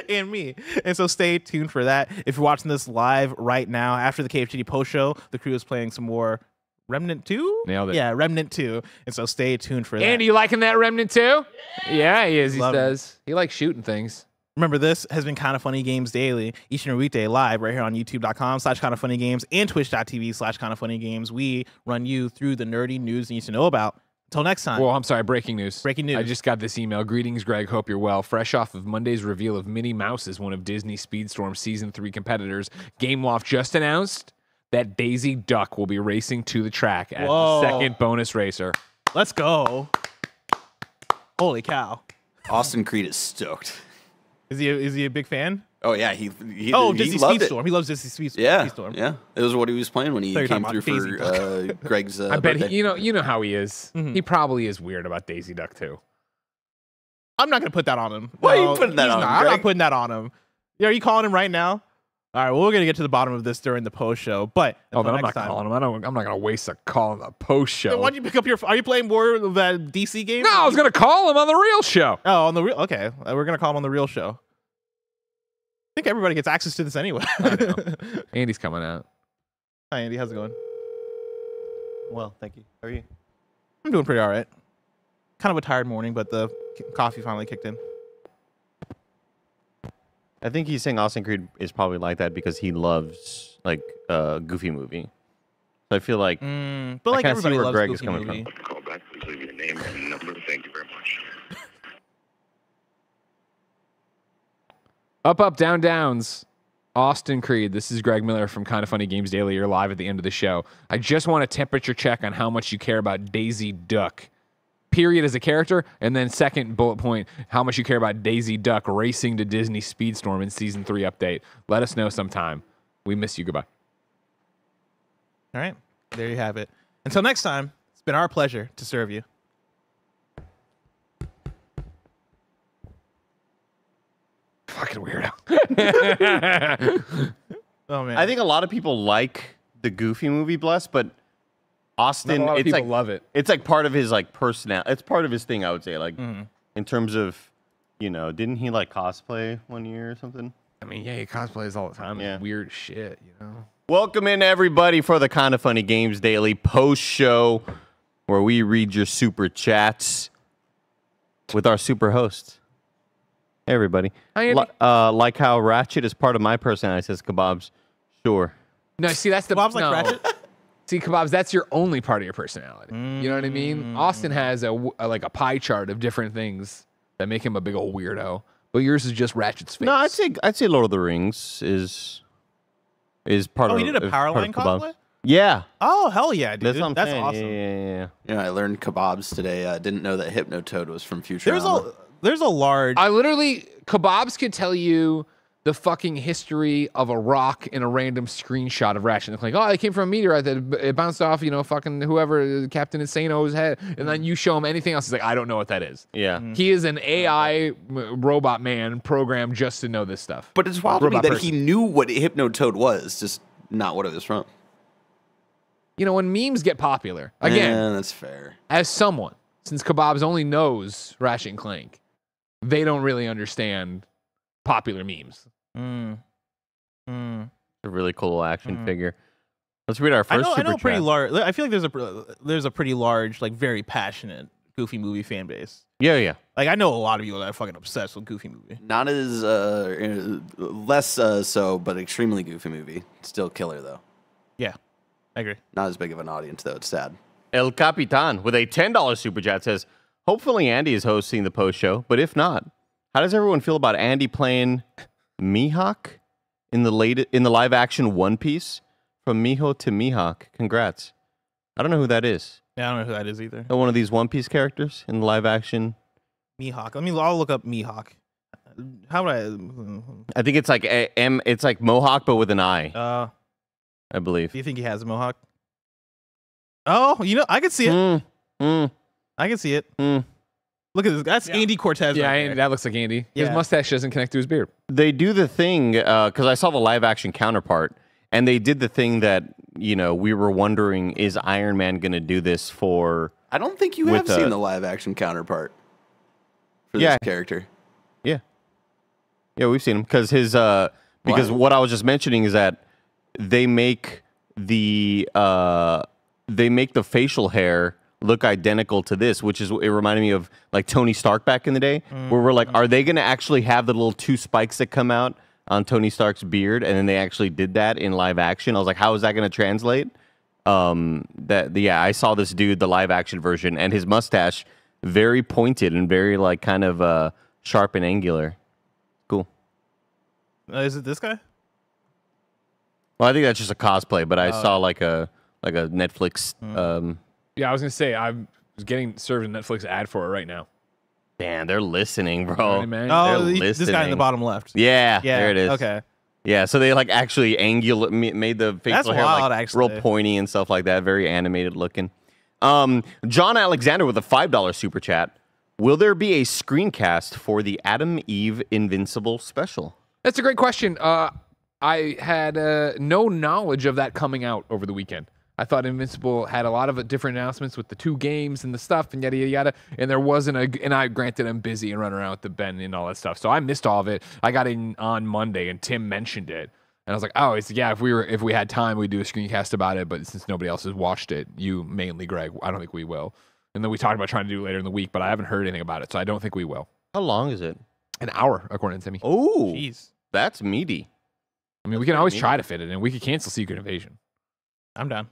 And me. And so stay tuned for that. If you're watching this live right now, after the KFGD post show, the crew is playing some more Remnant 2? Nailed it. Yeah, Remnant 2. And so stay tuned for that. Andy, you liking that Remnant 2? Yeah, he is. He says. He likes shooting things. Remember, this has been Kind of Funny Games Daily, each and every weekday live right here on youtube.com/kindoffunnygames and twitch.tv/kindoffunnygames. We run you through the nerdy news you need to know about. Till next time. Well, I'm sorry. Breaking news. Breaking news. I just got this email. Greetings, Greg. Hope you're well. Fresh off of Monday's reveal of Minnie Mouse as one of Disney Speedstorm Season 3 competitors, Gameloft just announced that Daisy Duck will be racing to the track as the second bonus racer. Let's go. Holy cow. Austin Creed is stoked. Is he a big fan? Oh, yeah. He loved Speedstorm. He loves Disney Speedstorm. Yeah. It was what he was playing when he came through for Greg's I bet birthday. You know how he is. He probably is weird about Daisy Duck, too. I'm not going to put that on him. Why are you putting that on him, Greg? I'm not putting that on him. Are you calling him right now? All right, well, we're going to get to the bottom of this during the post show, but I'm not calling him. I'm not going to waste a call on the post show. Then why don't you pick up your? Are you playing more of that DC game? No, I was going to call him on the real show. Oh, on the real. Okay, we're going to call him on the real show. I think everybody gets access to this anyway. I know. Andy's coming out. Hi, Andy. How's it going? Well, thank you. How are you? I'm doing pretty all right. Kind of a tired morning, but the coffee finally kicked in. I think he's saying Austin Creed is probably like that because he loves like Goofy Movie. So I feel like, but like everybody loves Greg Goofy Movie. Call back, please leave your name and number. Thank you very much. Up, up, down, downs. Austin Creed. This is Greg Miller from Kind of Funny Games Daily. You're live at the end of the show. I just want a temperature check on how much you care about Daisy Duck. period as a character, and then second bullet point, how much you care about Daisy Duck racing to Disney Speedstorm in Season 3 update. Let us know sometime. We miss you. Goodbye. All right. There you have it. Until next time, it's been our pleasure to serve you. Fucking weirdo. Oh, man. I think a lot of people like the Goofy movie, Bless, but Austin, it's like, love it. It's like part of his like personality. It's part of his thing, I would say. Like in terms of, you know, didn't he like cosplay one year or something? I mean, yeah, he cosplays all the time. Yeah. Weird shit, you know. Welcome in everybody for the Kind of Funny Games Daily post show, where we read your super chats with our super host. Hey, everybody. Like how Ratchet is part of my personality, says Kebabs. Sure. No, see, that's the Kebabs like Ratchet. See, Kebabs, that's your only part of your personality. You know what I mean? Austin has like a pie chart of different things that make him a big old weirdo, but yours is just Ratchet's face. No, I'd say Lord of the Rings is part of. Oh, you did a Powerline cosplay? Yeah. Oh, hell yeah, dude. That's awesome. Yeah, I learned Kebabs today. I didn't know that Hypnotoad was from Futurama. There's a large. I literally, Kebabs could tell you the fucking history of a rock in a random screenshot of Ratchet. It's like, oh, it came from a meteorite that it bounced off, you know, fucking whoever, Captain Insano's head. And then you show him anything else. He's like, I don't know what that is. Yeah. He is an AI robot man programmed just to know this stuff. But it's wild to me that he knew what Hypnotoad was, just not what it was from. You know, when memes get popular, again, that's fair. As someone, since Kebabs only knows Ratchet and Clank, they don't really understand popular memes. A really cool action figure. Let's read our first super chat. Pretty large. I feel like there's a pretty large, like very passionate Goofy movie fan base. Yeah. Like I know a lot of people that are fucking obsessed with Goofy movie. Not as less so, but extremely Goofy movie. Still killer though. Yeah, I agree. Not as big of an audience though. It's sad. El Capitan with a $10 super chat says, "Hopefully Andy is hosting the post show, but if not." How does everyone feel about Andy playing Mihawk in the live action One Piece? From Miho to Mihawk. Congrats. I don't know who that is. Yeah, I don't know who that is either. One of these One Piece characters in the live action Mihawk. I'll look up Mihawk. How would I think it's like it's like Mohawk but with an I. I believe. Do you think he has a Mohawk? Oh, you know, I could see it. I could see it. Look at this. That's Andy Cortez. Yeah, right, that looks like Andy. Yeah. His mustache doesn't connect to his beard. They do the thing, because I saw the live action counterpart, and they did the thing that, you know, we were wondering, is Iron Man going to do this for... I don't think you have seen the live action counterpart for this character. Yeah, we've seen him. Because what I was just mentioning is that they make the facial hair look identical to this, which is, it reminded me of like Tony Stark back in the day, where we're like, are they going to actually have the little two spikes that come out on Tony Stark's beard? And then they actually did that in live action. I was like, how is that going to translate? I saw this dude, the live action version, and his mustache, very pointed and very like kind of sharp and angular. Cool. Is it this guy? Well, I think that's just a cosplay, but I saw like a Netflix... Yeah, I was going to say, I'm getting served a Netflix ad for it right now. Man, they're listening, bro. This guy in the bottom left. Yeah, there it is. Okay. Yeah, so they like actually made the facial hair like real pointy and stuff like that. Very animated looking. John Alexander with a $5 super chat. Will there be a screencast for the Adam Eve Invincible special? That's a great question. I had no knowledge of that coming out over the weekend. I thought Invincible had a lot of different announcements with the two games and the stuff and yada, yada, yada. And there wasn't a... And I, granted, I'm busy and running around with the Ben and all that stuff. So I missed all of it. I got in on Monday and Tim mentioned it. And I was like, oh, if we had time, we'd do a screencast about it. But since nobody else has watched it, you mainly, Greg, I don't think we will. And then we talked about trying to do it later in the week, but I haven't heard anything about it. So I don't think we will. How long is it? An hour, according to Timmy. Oh, jeez. That's meaty. I mean, we can always try to fit it in. We could cancel Secret Invasion. I'm done.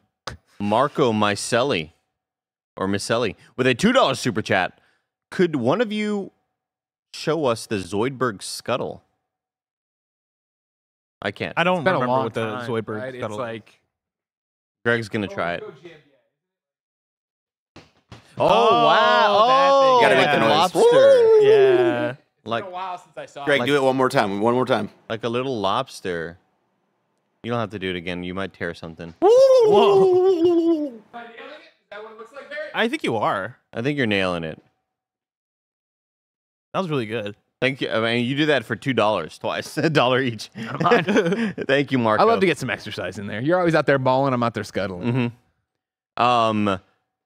Marco Micelli, or Micelli, with a $2 super chat. Could one of you show us the Zoidberg scuttle? I can't. I don't remember what the Zoidberg scuttle is. Greg's going to try it. Oh wow! That thing. You gotta make the noise. Yeah. Like, it's been a while since I saw it. Greg, do it one more time. One more time. Like a little lobster. You don't have to do it again. You might tear something. Whoa! Am I nailing it? Is that what it looks like, Barrett? I think you are. I think you're nailing it. That was really good. Thank you. I mean, you do that for $2 twice, $1 each. Thank you, Marco. I love to get some exercise in there. You're always out there balling. I'm out there scuttling. Mm-hmm.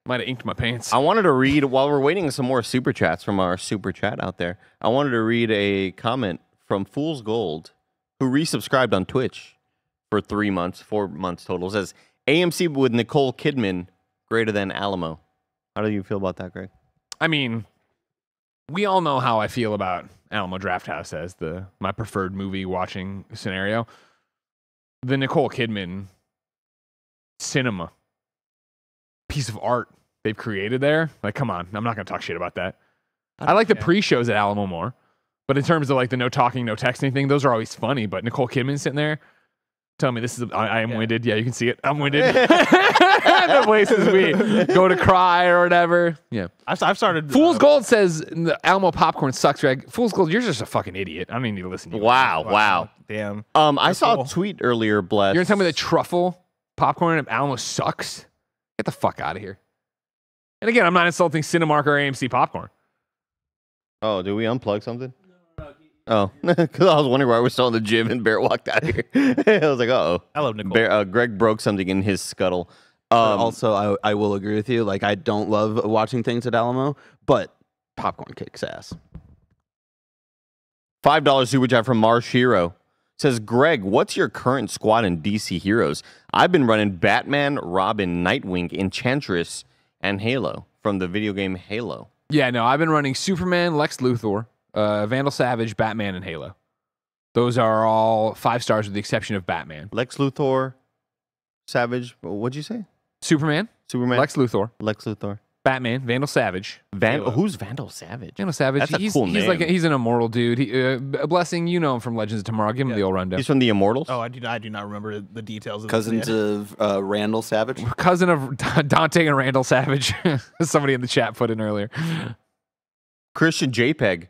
Might have inked my pants. I wanted to read, while we're waiting, some more super chats from our super chat out there. I wanted to read a comment from Fool's Gold, who resubscribed on Twitch for 3 months, 4 months total. It says, AMC with Nicole Kidman, greater than Alamo. How do you feel about that, Greg? I mean, we all know how I feel about Alamo Draft House as my preferred movie watching scenario. The Nicole Kidman cinema piece of art they've created there, like, come on, I'm not gonna talk shit about that. I like the pre-shows at Alamo more, but in terms of like the no talking, no texting thing, those are always funny. But Nicole Kidman sitting there telling me this is I am winded. Yeah, you can see it. I'm winded. The places we go to cry or whatever. Yeah, I've started. Fool's Gold says the Alamo popcorn sucks, Greg. Fool's Gold, you're just a fucking idiot. I don't even need to listen to you. Wow. Damn. I saw a tweet earlier, Bless. You're gonna tell me the truffle popcorn at Alamo sucks? Get the fuck out of here. And again, I'm not insulting Cinemark or AMC popcorn. Oh, do we unplug something? No. Oh, because I was wondering why we're still in the gym and Barrett walked out of here. I was like, uh-oh. I love Nicole. Greg broke something in his scuttle. Also, I will agree with you. Like, I don't love watching things at Alamo, but popcorn kicks ass. $5 super chat from Marsh Hero. Says, Greg, what's your current squad in DC Heroes? I've been running Batman, Robin, Nightwing, Enchantress, and Halo from the video game Halo. Yeah, no, I've been running Superman, Lex Luthor, Vandal Savage, Batman, and Halo. Those are all 5 stars with the exception of Batman. Lex Luthor, Savage, what'd you say? Superman. Lex Luthor. Batman, Vandal Savage. Who's Vandal Savage? Vandal Savage. That's a cool name. He's an immortal dude. Blessing, you know him from Legends of Tomorrow. Give him the old rundown. He's from the Immortals? Oh, I do not remember the details. Cousins of Randall Savage? Cousin of Dante and Randall Savage. Somebody in the chat put in earlier. Christian JPEG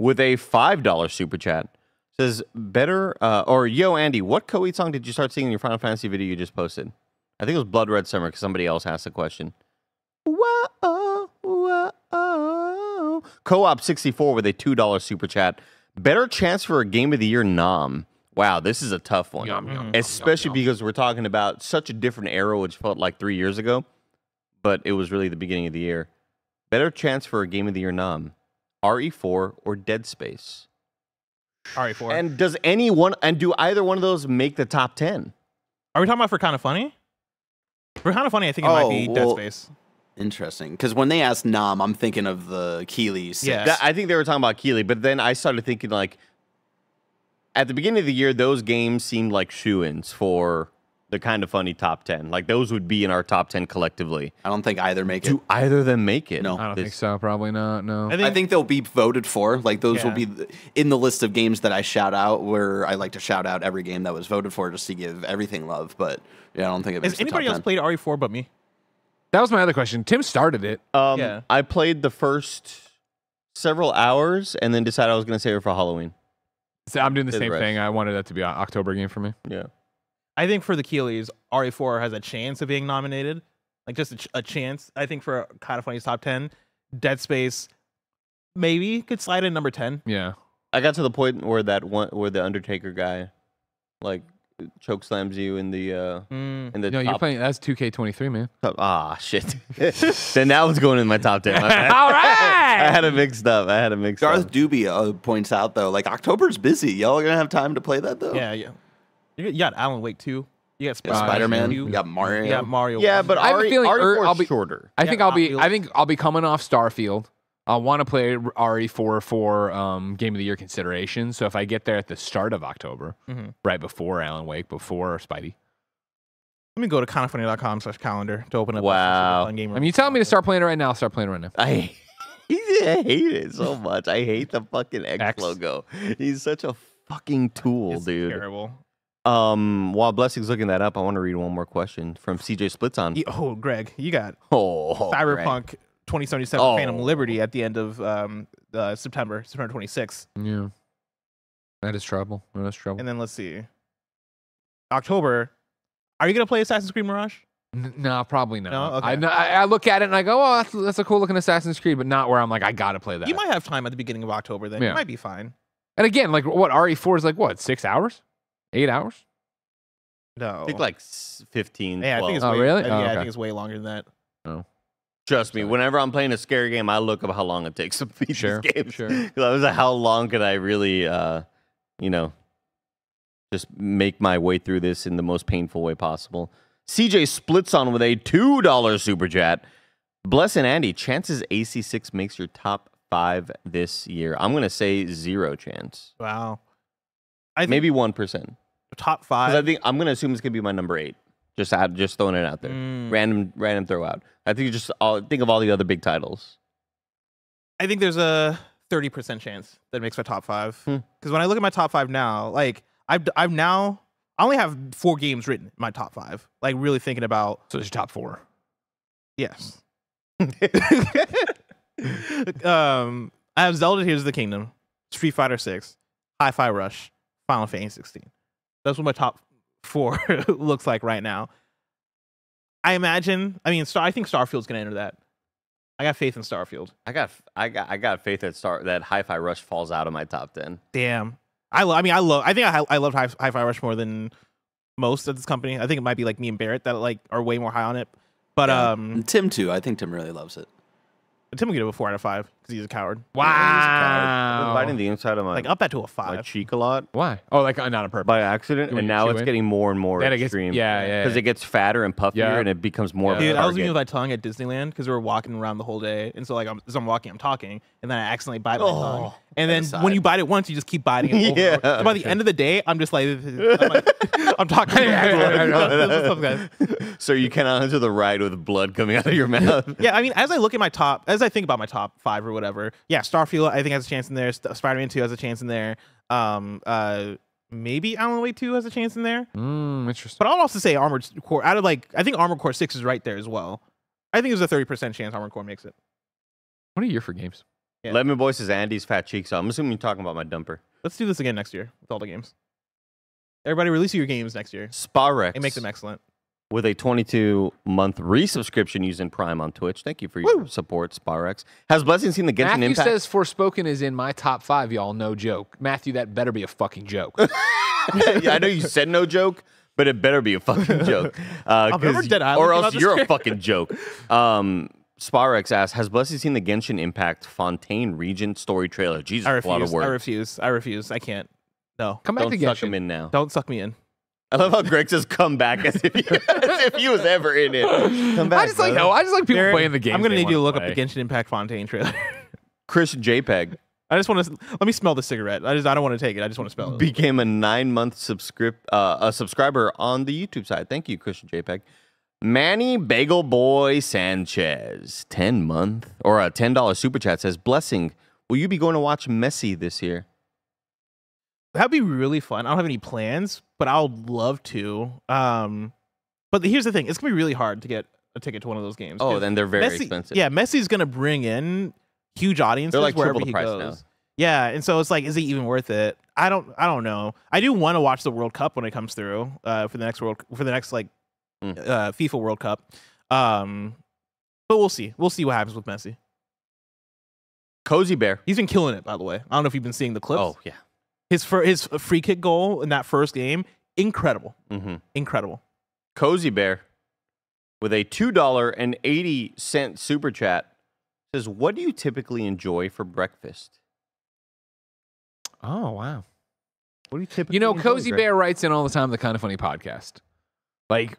with a $5 super chat says, yo, Andy, what Koei song did you start singing in your Final Fantasy video you just posted? I think it was Blood Red Summer because somebody else asked the question. Whoa. Co-op 64 with a $2 super chat. Better chance for a game of the year nom. Wow, this is a tough one. Especially because we're talking about such a different era, which felt like 3 years ago, but it was really the beginning of the year. Better chance for a game of the year nom. RE4 or Dead Space? RE4. And does anyone, and do either one of those make the top 10? Are we talking about for Kind of Funny? For Kind of Funny, I think it might be Dead Space. Interesting, because when they asked nom, I'm thinking of the Keelys. Yeah, I think they were talking about Keeley, but then I started thinking, like, at the beginning of the year, those games seemed like shoo-ins for the Kind of Funny top 10. Like, those would be in our top 10 collectively. I don't think either make it. Do either of them make it? No. I don't think so. Probably not, no. I think they'll be voted for. Like, those will be in the list of games that I shout out, where I like to shout out every game that was voted for just to give everything love, but yeah, I don't think it makes the top 10. Has anybody else played RE4 but me? That was my other question. Tim started it. I played the first several hours and then decided I was going to save it for Halloween. So I'm doing the same thing. I wanted that to be an October game for me. Yeah. I think for the Keelys, RE4 has a chance of being nominated. Like, just a chance. I think for Kind of Funny's top 10, Dead Space maybe could slide in number 10. Yeah. I got to the point where the Undertaker guy, like, choke slams you in the No, you're playing. That's 2K23, man. Shit. Then that was going in my top 10. All right. I had it mixed up. Garth Dubia points out, though, like, October's busy. Y'all are gonna have time to play that, though. Yeah. You got Alan Wake 2. You got Spider-Man. You got Mario. You got Mario. Yeah, but I have a feeling I'll be shorter. I think I'll be coming off Starfield. I want to play RE4 for Game of the Year consideration. So if I get there at the start of October, right before Alan Wake, before Spidey. Let me go to kindoffunny.com/calendar to open up. Wow. I mean, you telling me to start playing it right now. I'll start playing it right now. I hate it so much. I hate the fucking X logo. He's such a fucking tool, dude. Terrible. While Blessing's looking that up, I want to read one more question from CJ Splitson. Greg, you got Cyberpunk 2077 Phantom Liberty at the end of September 26th. Yeah, that is trouble. That is trouble. And then let's see, October. Are you gonna play Assassin's Creed Mirage? No, probably not. No? Okay. I look at it and I go, oh, that's a cool looking Assassin's Creed, but not where I'm like, I gotta play that. You might have time at the beginning of October then. Yeah. You might be fine. And again, like what RE4 is like, what, 6 hours, 8 hours? No, I think like 15. Yeah, 12. I think it's way, really? Yeah, okay. I think it's way longer than that. Oh, trust me. Whenever I'm playing a scary game, I look up how long it takes to beat this game. Sure, because I was like, how long could I really, you know, just make my way through this in the most painful way possible? CJ splits on with a $2 super chat. Bless and Andy, chances AC6 makes your top 5 this year. I'm gonna say 0 chance. Wow, maybe 1%. Top 5. I think I'm gonna assume it's gonna be my number 8. Just throwing it out there. Random throw out. I think think of all the other big titles. I think there's a 30% chance that makes my top 5. Because when I look at my top 5 now, like I only have 4 games written in my top 5. Like really thinking about. So it's your top 4. Yes. I have Zelda: Tears of the Kingdom, Street Fighter 6, Hi-Fi Rush, Final Fantasy 16. That's what my top 4 looks like right now. I imagine. I mean, I think Starfield's gonna enter that. I got faith in Starfield. I got faith that Hi-Fi Rush falls out of my top 10. Damn. I love Hi-Fi Rush more than most of this company. I think it might be like me and Barrett that like are way more high on it. But yeah. And Tim too. I think Tim really loves it. Tim will give it a 4 out of 5 because he's a coward. Wow! Yeah, he's a coward. I've been biting the inside of my up that to a 5. My cheek a lot. Why? Oh, like not on purpose. By accident, and now it's getting more and more extreme. Yeah. Because it gets fatter and puffier, and it becomes more. Dude, I was eating with my tongue at Disneyland because we were walking around the whole day, and so like as I'm walking, I'm talking, and then I accidentally bite my tongue, and then when you bite it once, you just keep biting it. Over and over. So by the end of the day, I'm just like, I'm talking. So you cannot enter the ride with blood coming out of your mouth. Yeah, I mean, as I look at my top, as I think about my top 5 or whatever, yeah, Starfield I think has a chance in there. Spider-Man 2 has a chance in there. Maybe Alan Wake 2 has a chance in there. Interesting. But I'll also say Armored Core. Out of like, I think Armored Core 6 is right there as well. I think there's a 30% chance Armored Core makes it. What a year for games. Yeah. Lemon Boy says Andy's fat cheek, so I'm assuming you're talking about my dumper. Let's do this again next year with all the games. Everybody release your games next year. Sparex. And make them excellent. With a 22-month resubscription using Prime on Twitch. Thank you for your support, Sparex. Has Blessing seen the Genshin Impact? Matthew says Forspoken is in my top 5, y'all. No joke. Matthew, that better be a fucking joke. Yeah, I know you said no joke, but it better be a fucking joke. Or else you're a fucking joke. Sparex asks, has Blessing seen the Genshin Impact Fontaine Regent story trailer? Jesus, I refuse, a lot of work. I refuse. I can't. No. Come back to Genshin. Don't suck him in now. Don't suck me in. I love how Greg says "come back" as if he was ever in it. Come back. I just like people playing the game. I'm gonna need you to look up the Genshin Impact Fontaine trailer. Chris JPEG. I just want to let me smell the cigarette. I don't want to take it. I just want to smell it. Became a 9-month subscriber on the YouTube side. Thank you, Chris JPEG. Manny Bagel Boy Sanchez, $10 super chat says, "Blessing, will you be going to watch Messi this year?" That'd be really fun. I don't have any plans, but I would love to. But here's the thing. It's going to be really hard to get a ticket to one of those games. Oh, then they're very expensive. Yeah, Messi's going to bring in huge audiences like wherever he goes. Now. Yeah, and so it's like, is it even worth it? I don't know. I do want to watch the World Cup when it comes through for the next FIFA World Cup. But we'll see. We'll see what happens with Messi. Cozy Bear. He's been killing it, by the way. I don't know if you've been seeing the clips. Oh, yeah. His free kick goal in that first game, incredible. Incredible. Cozy Bear with a $2.80 super chat says, what do you typically enjoy for breakfast? Oh, wow. What do you typically enjoy, Cozy Bear writes in all the time the Kind of Funny podcast. Like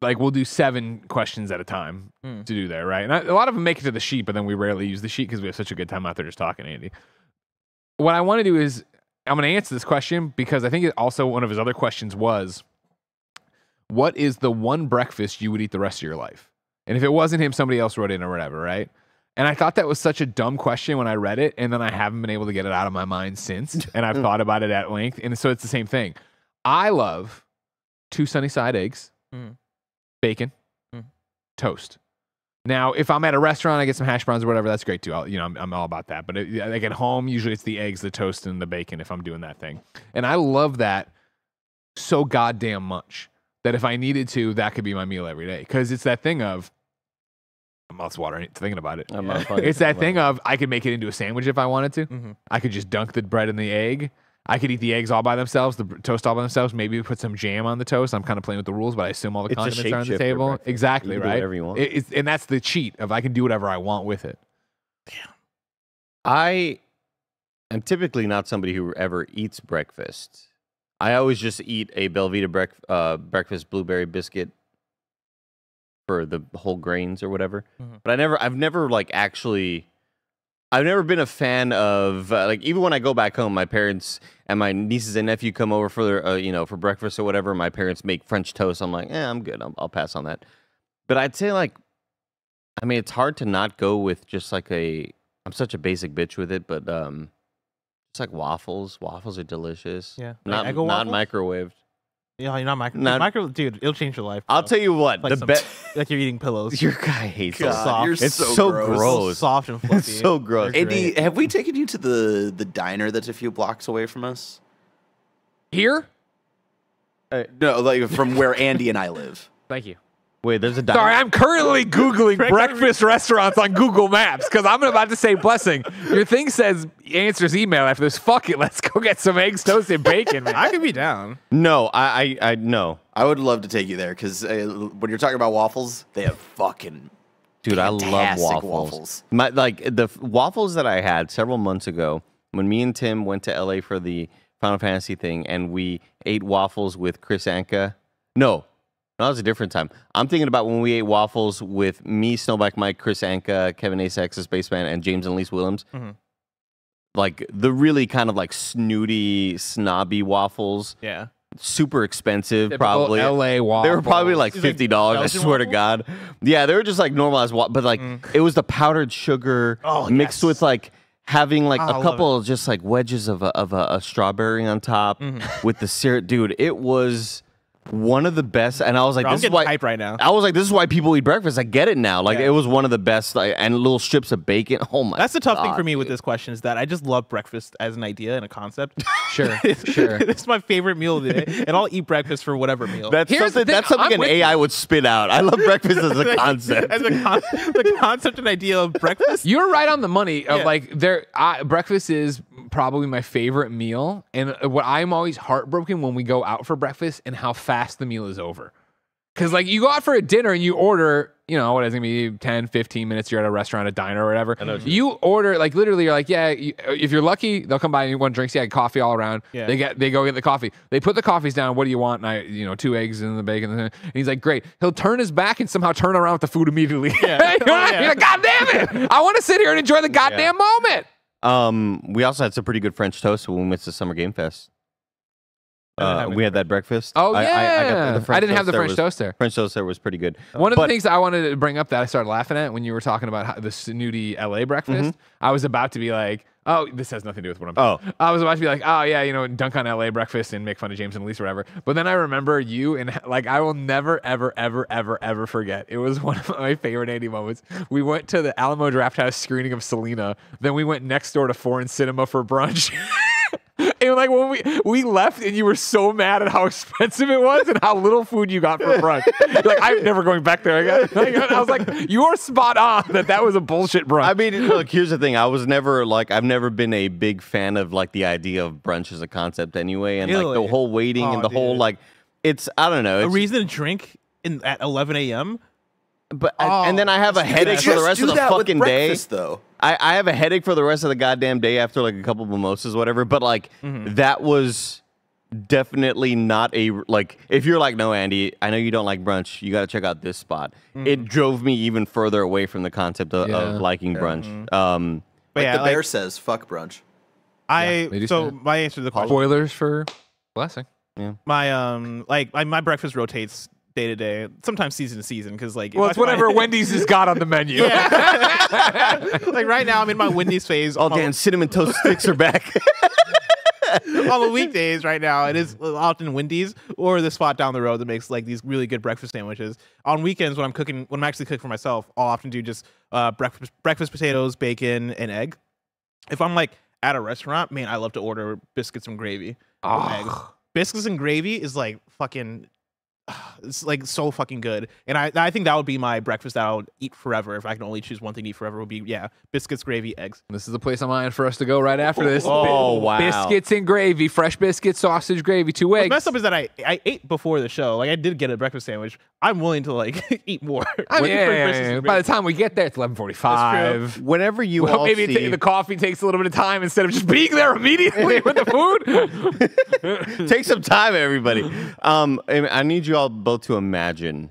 we'll do 7 questions at a time to do there, right? And a lot of them make it to the sheet, but then we rarely use the sheet because we have such a good time out there just talking, Andy. What I want to do is I'm going to answer this question because I think also one of his other questions was, what is the one breakfast you would eat the rest of your life? And if it wasn't him, somebody else wrote in or whatever, right? And I thought that was such a dumb question when I read it, and then I haven't been able to get it out of my mind since, and I've thought about it at length, and so it's the same thing. I love 2 sunny side eggs, bacon, toast. Now, if I'm at a restaurant, I get some hash browns or whatever. That's great too. I'm all about that. But like at home, usually it's the eggs, the toast, and the bacon if I'm doing that thing. And I love that so goddamn much that if I needed to, that could be my meal every day. Because it's that thing of, my mouth's watering thinking about it. It's that thing of I could make it into a sandwich if I wanted to. Mm-hmm. I could just dunk the bread in the egg. I could eat the eggs all by themselves, the toast all by themselves. Maybe we put some jam on the toast. I'm kind of playing with the rules, but I assume all the condiments are on the table. Exactly, right? Whatever you want. And that's the cheat of I can do whatever I want with it. Damn. I am typically not somebody who ever eats breakfast. I always just eat a Belvita breakfast blueberry biscuit for the whole grains or whatever. Mm-hmm. But I've never like actually... I've never been a fan of like even when I go back home, my parents and my nieces and nephew come over for their for breakfast or whatever. My parents make French toast. I'm like, I'm good. I'll pass on that. But I'd say like, I mean, it's hard to not go with just like I'm such a basic bitch with it, but it's like waffles. Waffles are delicious. Yeah, not microwaved. Yeah, you're not microwave, dude. It'll change your life, bro. I'll tell you what, like the best, like you're eating pillows. Your guy hates so soft. You're it's so gross. It's so soft and fluffy. It's so gross. Andy, have we taken you to the diner that's a few blocks away from us? Here? No, like from where Andy and I live. Thank you. Wait, there's a diner. Sorry, I'm currently Googling breakfast restaurants on Google Maps because I'm about to say Blessing. Your thing says answers email after this. Fuck it, let's go get some eggs, toast, and bacon, man. I could be down. No, no. I would love to take you there because when you're talking about waffles, they have fucking dude. I love waffles. Like the waffles that I had several months ago when me and Tim went to LA for the Final Fantasy thing, and we ate waffles with Chris Anka. No. That was a different time. I'm thinking about when we ate waffles with me, Snowback Mike, Chris Anka, Kevin Asex, the Spaceman, and James and Elise Willems. Mm-hmm. Like the really kind of like snooty, snobby waffles. Yeah. Super expensive, probably. LA waffles. They were probably like $50, I swear to God. Yeah, they were just like normalized waffles, but like it was the powdered sugar mixed with like having like a couple of just like wedges of a strawberry on top with the syrup. Dude, it was... one of the best, and I was like, bro, this is why people eat breakfast. I get it now. Like, it was one of the best, like, and little strips of bacon. Oh my God. That's the tough thing for me with this question is that I just love breakfast as an idea and a concept. Sure, sure. It's my favorite meal of the day, and I'll eat breakfast for whatever meal. That's something an AI would spit out. I love breakfast as a concept. As a concept, the concept and idea of breakfast. You're right on the money of like, breakfast is probably my favorite meal, and what I'm always heartbroken when we go out for breakfast and how fast the meal is over. Because like you go out for a dinner and you order, what is it gonna be 10-15 minutes, you're at a restaurant, a diner or whatever. You order, like literally you're like, if you're lucky, they'll come by and want drinks, coffee all around. Yeah. They go get the coffee. They put the coffees down, what do you want? And I, 2 eggs and the bacon. And he's like, great. He'll turn his back and somehow turn around with the food immediately. Yeah. You're like, God damn it! I want to sit here and enjoy the goddamn moment. We also had some pretty good French toast when we went to Summer Game Fest. We had that breakfast. Oh, yeah. I didn't have the French toast there. French toast there was pretty good. One of the things I wanted to bring up that I started laughing at when you were talking about the snooty LA breakfast, I was about to be like, oh, this has nothing to do with what I'm doing. I was about to be like, oh, yeah, dunk on LA breakfast and make fun of James and Elise or whatever. But then I remember you, and like, I will never, ever, ever, ever, ever forget. It was one of my favorite Andy moments. We went to the Alamo Draft House screening of Selena. Then we went next door to Foreign Cinema for brunch. And like when we left, and you were so mad at how expensive it was and how little food you got for brunch. Like, I'm never going back there again. I was like, you are spot on that was a bullshit brunch. I mean, look, here's the thing. I was never like, I've never been a big fan of like the idea of brunch as a concept anyway. And like the whole waiting and the whole like, it's, I don't know. A reason to drink at 11 a.m.? But and then I have a headache for the rest of the fucking day. Though I have a headache for the rest of the goddamn day after like a couple of mimosas, whatever. But like that was definitely not a like. If you're like, no, Andy, I know you don't like brunch. You got to check out this spot. It drove me even further away from the concept of liking brunch. But like the Bear says, fuck brunch. So my answer to the question. Spoilers for Blessing. Yeah. My breakfast rotates day to day, sometimes season to season, because like it's whatever Wendy's has got on the menu. Like right now, I'm in my Wendy's phase. Oh damn, cinnamon toast sticks are back. On the weekdays right now, it is often Wendy's or the spot down the road that makes like these really good breakfast sandwiches. On weekends, when I'm cooking, when I'm actually cooking for myself, I'll often do just breakfast potatoes, bacon, and egg. If I'm like at a restaurant, man, I love to order biscuits and gravy. Oh. Biscuits and gravy is like fucking, it's like so fucking good. And I think that would be my breakfast that I would eat forever. If I can only choose one thing to eat forever, it would be, yeah, biscuits, gravy, eggs. This is the place I'm eyeing for us to go right after this. Oh, wow. Biscuits and gravy, fresh biscuits, sausage, gravy, 2 eggs. The mess up is that I ate before the show. Like, I did get a breakfast sandwich. I'm willing to, like, eat more. I mean, yeah. By the time we get there, it's 11:45. Whenever you all maybe see... the coffee takes a little bit of time instead of just being there immediately with the food. Take some time, everybody. I need you all both to imagine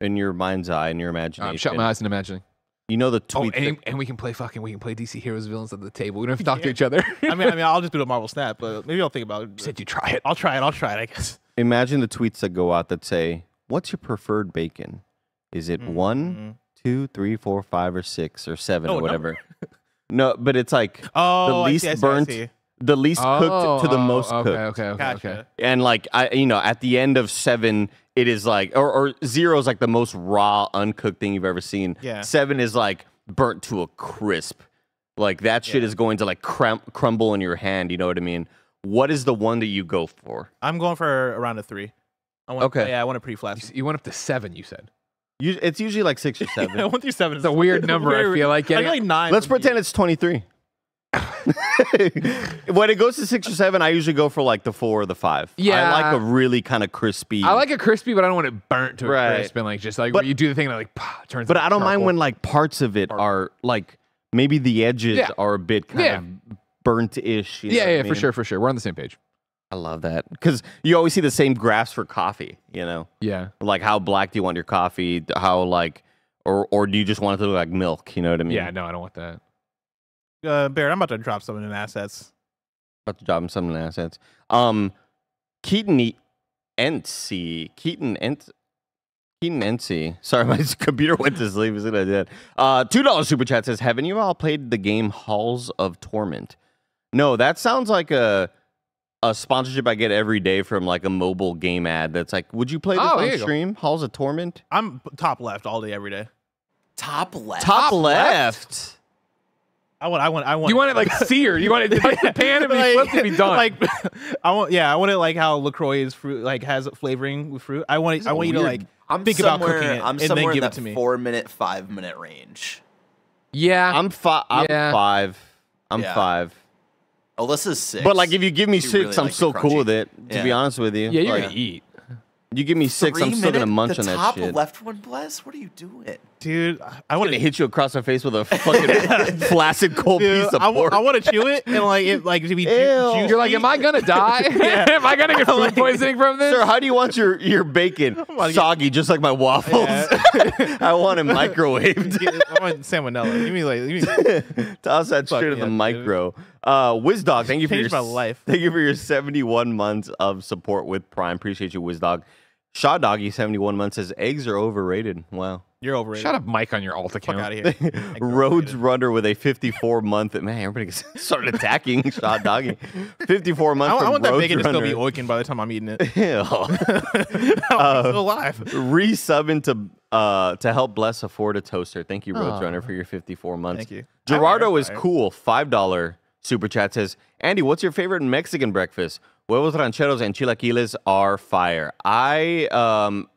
in your mind's eye, in your imagination. I'm shutting my eyes and imagining. You know the tweets. Oh, and we can play DC heroes, villains at the table. We don't have to talk to each other. I mean, I'll just do the Marvel Snap, but maybe I'll think about it. You said you try it. I'll try it, I guess. Imagine the tweets that go out that say, what's your preferred bacon? Is it 1, 2, 3, 4, 5, or 6, or 7, or whatever? No, but it's like the least burnt, the least cooked to the most cooked. Okay, gotcha. And like at the end of 7, it is like, or 0 is like the most raw, uncooked thing you've ever seen. Yeah. 7 is like burnt to a crisp. Like that shit is going to like crumble in your hand. You know what I mean? What is the one that you go for? I'm going for around a 3. I want, yeah, I want it pretty flat. You went up to 7, you said. It's usually like 6 or 7. I went through 7. It's a weird number, I feel like. I feel like 9. Let's pretend it's 23. When it goes to 6 or 7, I usually go for like the 4 or the 5. Yeah. I like a really kind of crispy. I like a crispy, but I don't want it burnt to a crisp. And like just like where you do the thing that like turns. But I don't mind when like parts of it are like maybe the edges are a bit kind of burnt-ish. Yeah, for sure, for sure. We're on the same page. I love that because you always see the same graphs for coffee, you know? Yeah. Like how black do you want your coffee? How like, or do you just want it to look like milk? You know what I mean? Yeah, no, I don't want that. Barrett, I'm about to drop something in assets. Keaton NC. Sorry, my computer went to sleep. Is it I did? $2 super chat says, haven't you all played the game Halls of Torment? No, that sounds like a sponsorship I get every day from like a mobile game ad that's like, would you play this on stream? Halls of Torment? I'm top left all day, every day. Top left? Top left? I want. You want it like seared. You want it to pan and be flipped and be done. Like, I want it like how LaCroix's fruit like has flavoring with fruit. I want you to like think about cooking it and then give it to me. I'm somewhere in the 4-minute, 5-minute range. Yeah, I'm five. Alyssa's 6. But like, if you give me 6, I'm so cool with it. To be honest with you, yeah, you're gonna eat. You give me 6, I'm still gonna munch on that shit. The top left one, Bless. What are you doing, dude? I want to hit you across the face with a fucking flaccid cold piece of pork. I want to chew it and like it, like to be. You're like, am I gonna die? Am I gonna get food poisoning from this? Sir, how do you want your bacon? Soggy, just like my waffles. I want it microwaved. I want salmonella. Give me toss that shit in the micro. WizDog, thank you for your 71 months of support with Prime. Appreciate you, WizDog. Shaw Doggy, 71 months, says eggs are overrated. Wow. You're overrated. Shut up, Mike, on your alt account. Fuck out of here. Rhodes Runner with a 54-month. Man, everybody started attacking Shaw Doggy. 54 months. I want that bacon to still be oaking by the time I'm eating it. Still alive. Resubbing to help Bless afford a toaster. Thank you, Rhodes Runner, for your 54 months. Thank you. Gerardo is cool. $5 super chat says, Andy, what's your favorite Mexican breakfast? Huevos rancheros and chilaquiles are fire. I'm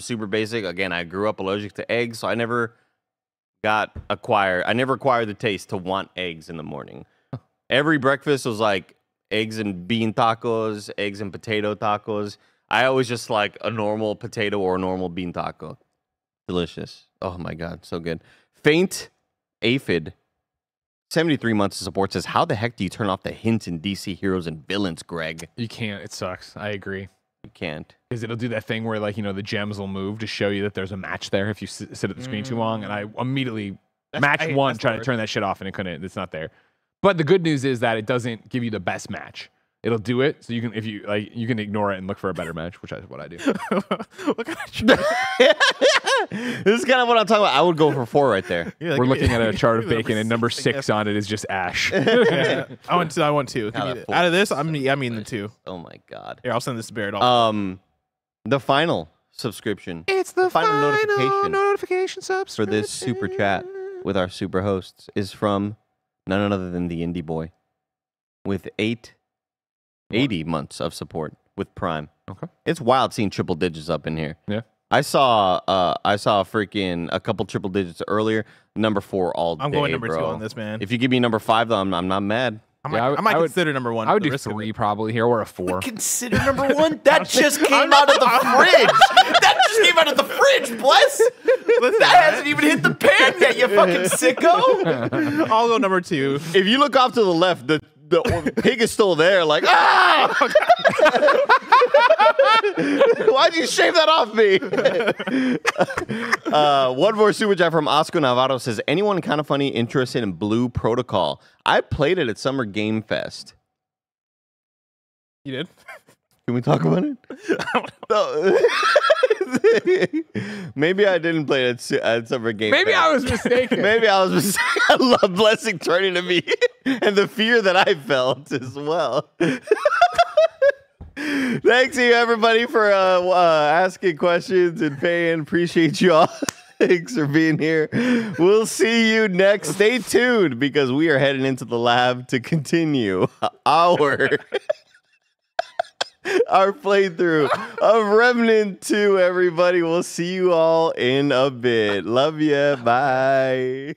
super basic. Again, I grew up allergic to eggs, so I never acquired the taste to want eggs in the morning. Every breakfast was like eggs and bean tacos, eggs and potato tacos. I always just like a normal potato or a normal bean taco. Delicious. Oh my God, so good. Faint Aphid, 73 months of support, says, how the heck do you turn off the hints in DC heroes and villains, Greg? You can't. It sucks. I agree. You can't. Because it'll do that thing where, like, you know, the gems will move to show you that there's a match there if you sit at the screen too long. And I immediately match one trying to turn that shit off, and it couldn't. It's not there. But the good news is that it doesn't give you the best match. It'll do it, so you can, if you like, you can ignore it and look for a better match, which is what I do. What kind of this is kind of what I'm talking about. I would go for 4 right there. Like, we're looking at a chart of bacon, and number 6 on it is just ash. Yeah. I want two. Out of this, I mean the 2. Oh my god! Here, I'll send this to Barrett. The final subscription. It's the final notification subscription for this super chat with our super hosts is from none other than the Indie Boy, with 80 months of support with Prime. Okay, it's wild seeing triple digits up in here. Yeah, I saw freaking a couple triple digits earlier. Number 4 all day. I'm going number 2 on this, man. If you give me number 5, though, I'm not mad. I might consider number 1. I would do 3 probably here, or a 4. Consider number 1? That just came out of the fridge. That just came out of the fridge, Bless. That hasn't even hit the pan yet, you fucking sicko. I'll go number 2. If you look off to the left, the pig is still there, like, ah! Why'd you shave that off me? One more super chat from Oscar Navarro says, anyone kind of funny interested in Blue Protocol? I played it at Summer Game Fest. You did? Can we talk about it? I don't know. Maybe I didn't play it at Summer Game Fest. Maybe I was mistaken. Maybe I was mistaken. I love Blessing turning to me and the fear that I felt as well. Thanks to you, everybody, for asking questions and paying. Appreciate you all. Thanks for being here. We'll see you next. Stay tuned, because we are heading into the lab to continue our playthrough of Remnant 2, everybody. We'll see you all in a bit. Love ya. Bye.